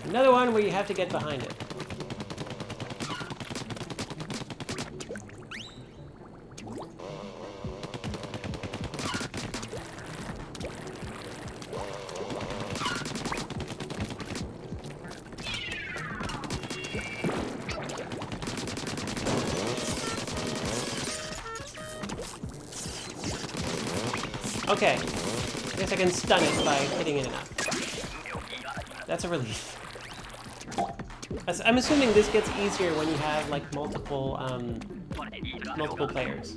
Another one where you have to get behind it. Okay, I guess I can stun it by hitting it enough. That's a relief. I'm assuming this gets easier when you have like multiple players.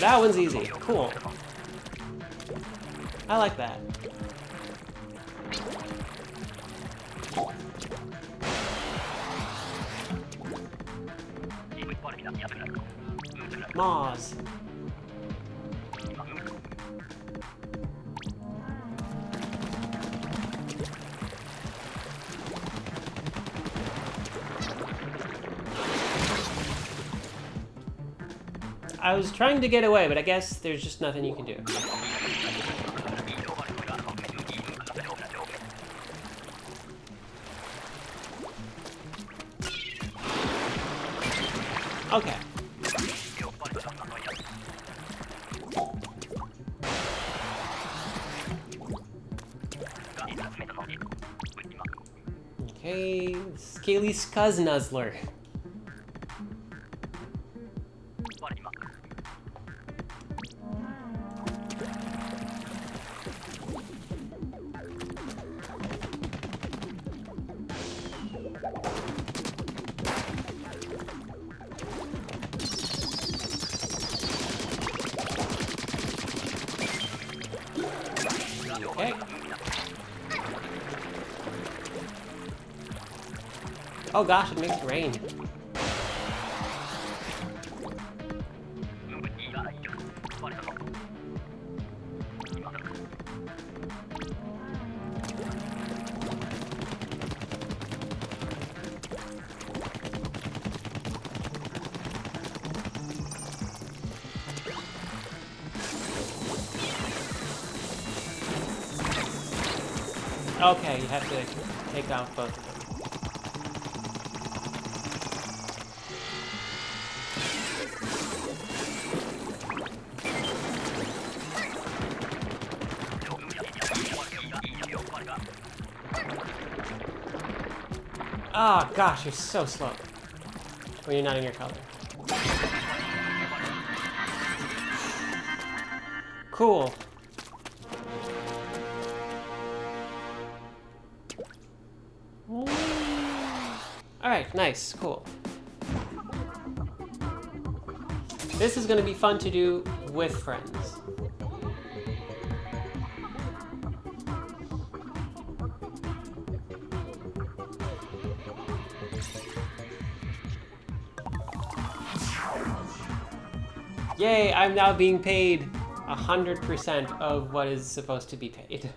That one's easy. Cool. I like that. Mars. I was trying to get away, but I guess there's just nothing you can do. Okay. Okay, Scaly Scuzznuzzler. Okay. Oh gosh, it makes rain. Okay, you have to take down both of them. Oh gosh, you're so slow. Well, you're not in your color. Cool. Alright, nice, cool. This is gonna be fun to do with friends. Yay, I'm now being paid 100% of what is supposed to be paid.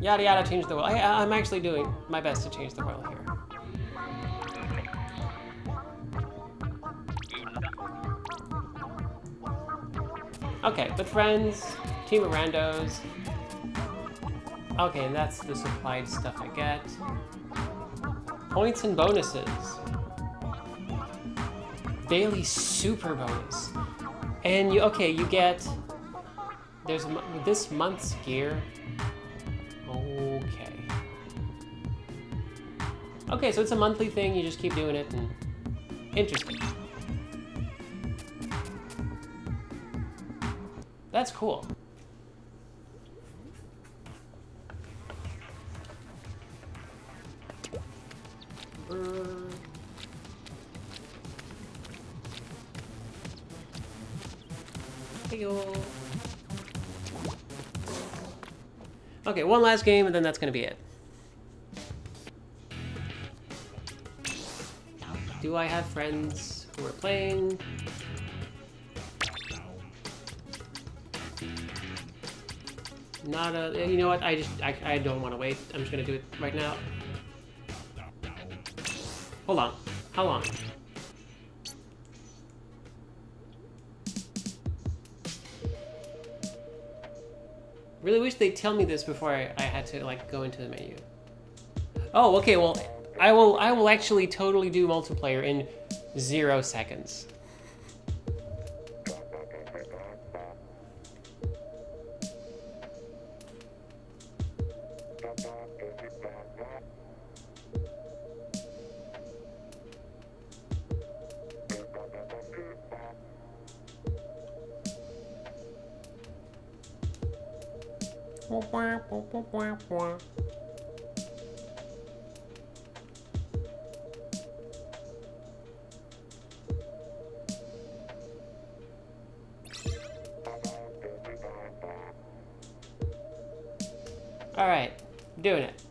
Yada yada, change the world. I'm actually doing my best to change the world here. Okay, with friends, team of randos. Okay, and that's the supplied stuff I get. Points and bonuses. Daily super bonus. And you, okay, you get, there's this month's gear. Okay. Okay, so it's a monthly thing, you just keep doing it and, interesting. That's cool. Okay, one last game, and then that's gonna be it. Do I have friends who are playing? Not a, you know what, I don't wanna wait. I'm just gonna do it right now. Hold on, how long? Really wish they'd tell me this before I had to like go into the menu. Oh, okay, well, I will actually totally do multiplayer in 0 seconds. Alright, doing it.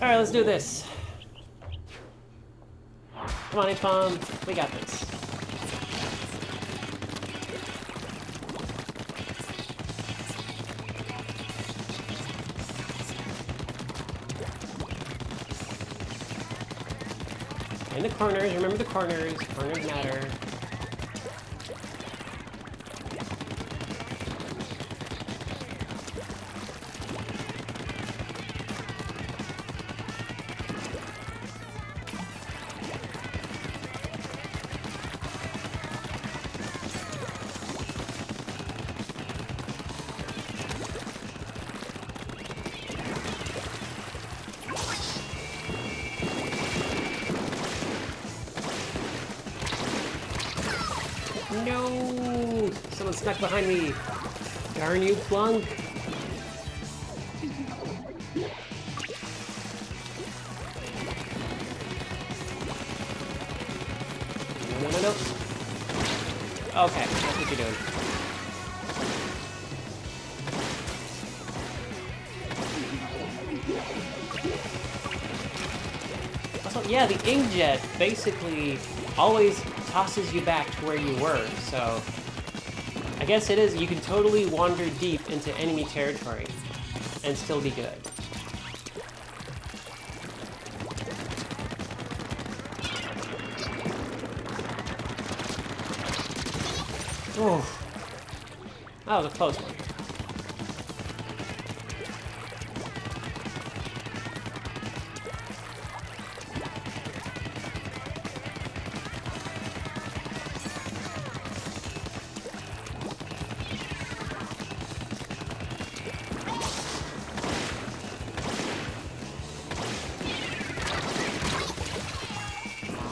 Alright, let's do this. Come on, H-Bomb. We got this. And the corners. Remember the corners. Corners matter. No! Someone snuck behind me! Darn you, Plunk! nope. Okay, that's what you're doing. Also, yeah, the Inkjet basically always tosses you back to where you were, so I guess it is, you can totally wander deep into enemy territory and still be good. Ooh. That was a close one.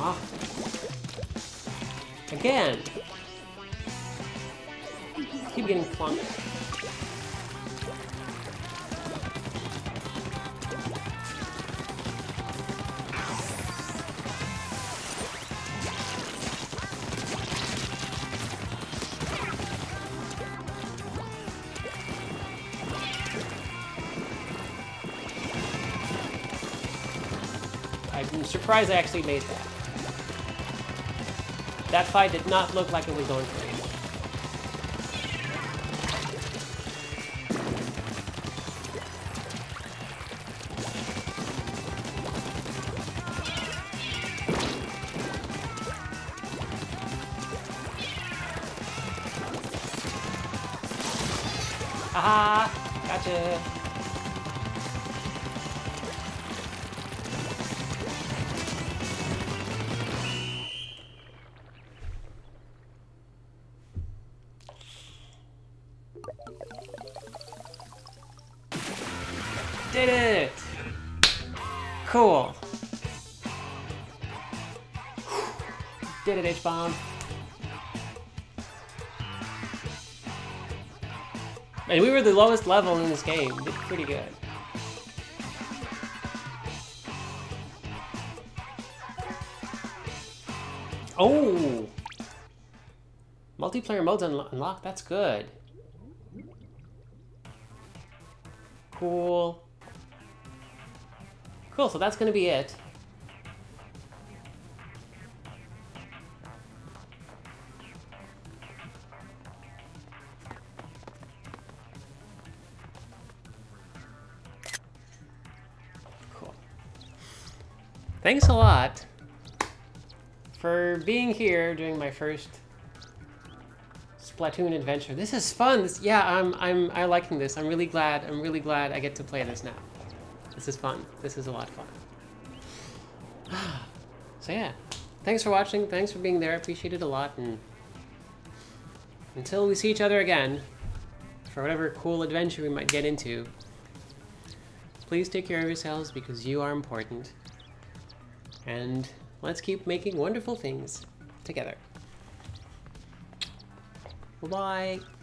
Aww. Again! Keep getting clunked. I'm surprised I actually made that. That fight did not look like it was going for me. Aha! Gotcha! Did it! Cool! Did it, H-bomb! And we were the lowest level in this game. Did pretty good. Oh! Multiplayer modes unlocked. That's good. Cool. Cool, so that's gonna be it. Thanks a lot for being here during my first Splatoon adventure. This is fun. This, yeah, I'm liking this. I'm really glad I get to play this now. This is fun. This is a lot of fun. So yeah, thanks for watching. Thanks for being there. I appreciate it a lot. And until we see each other again for whatever cool adventure we might get into, please take care of yourselves because you are important. And let's keep making wonderful things together. Bye-bye.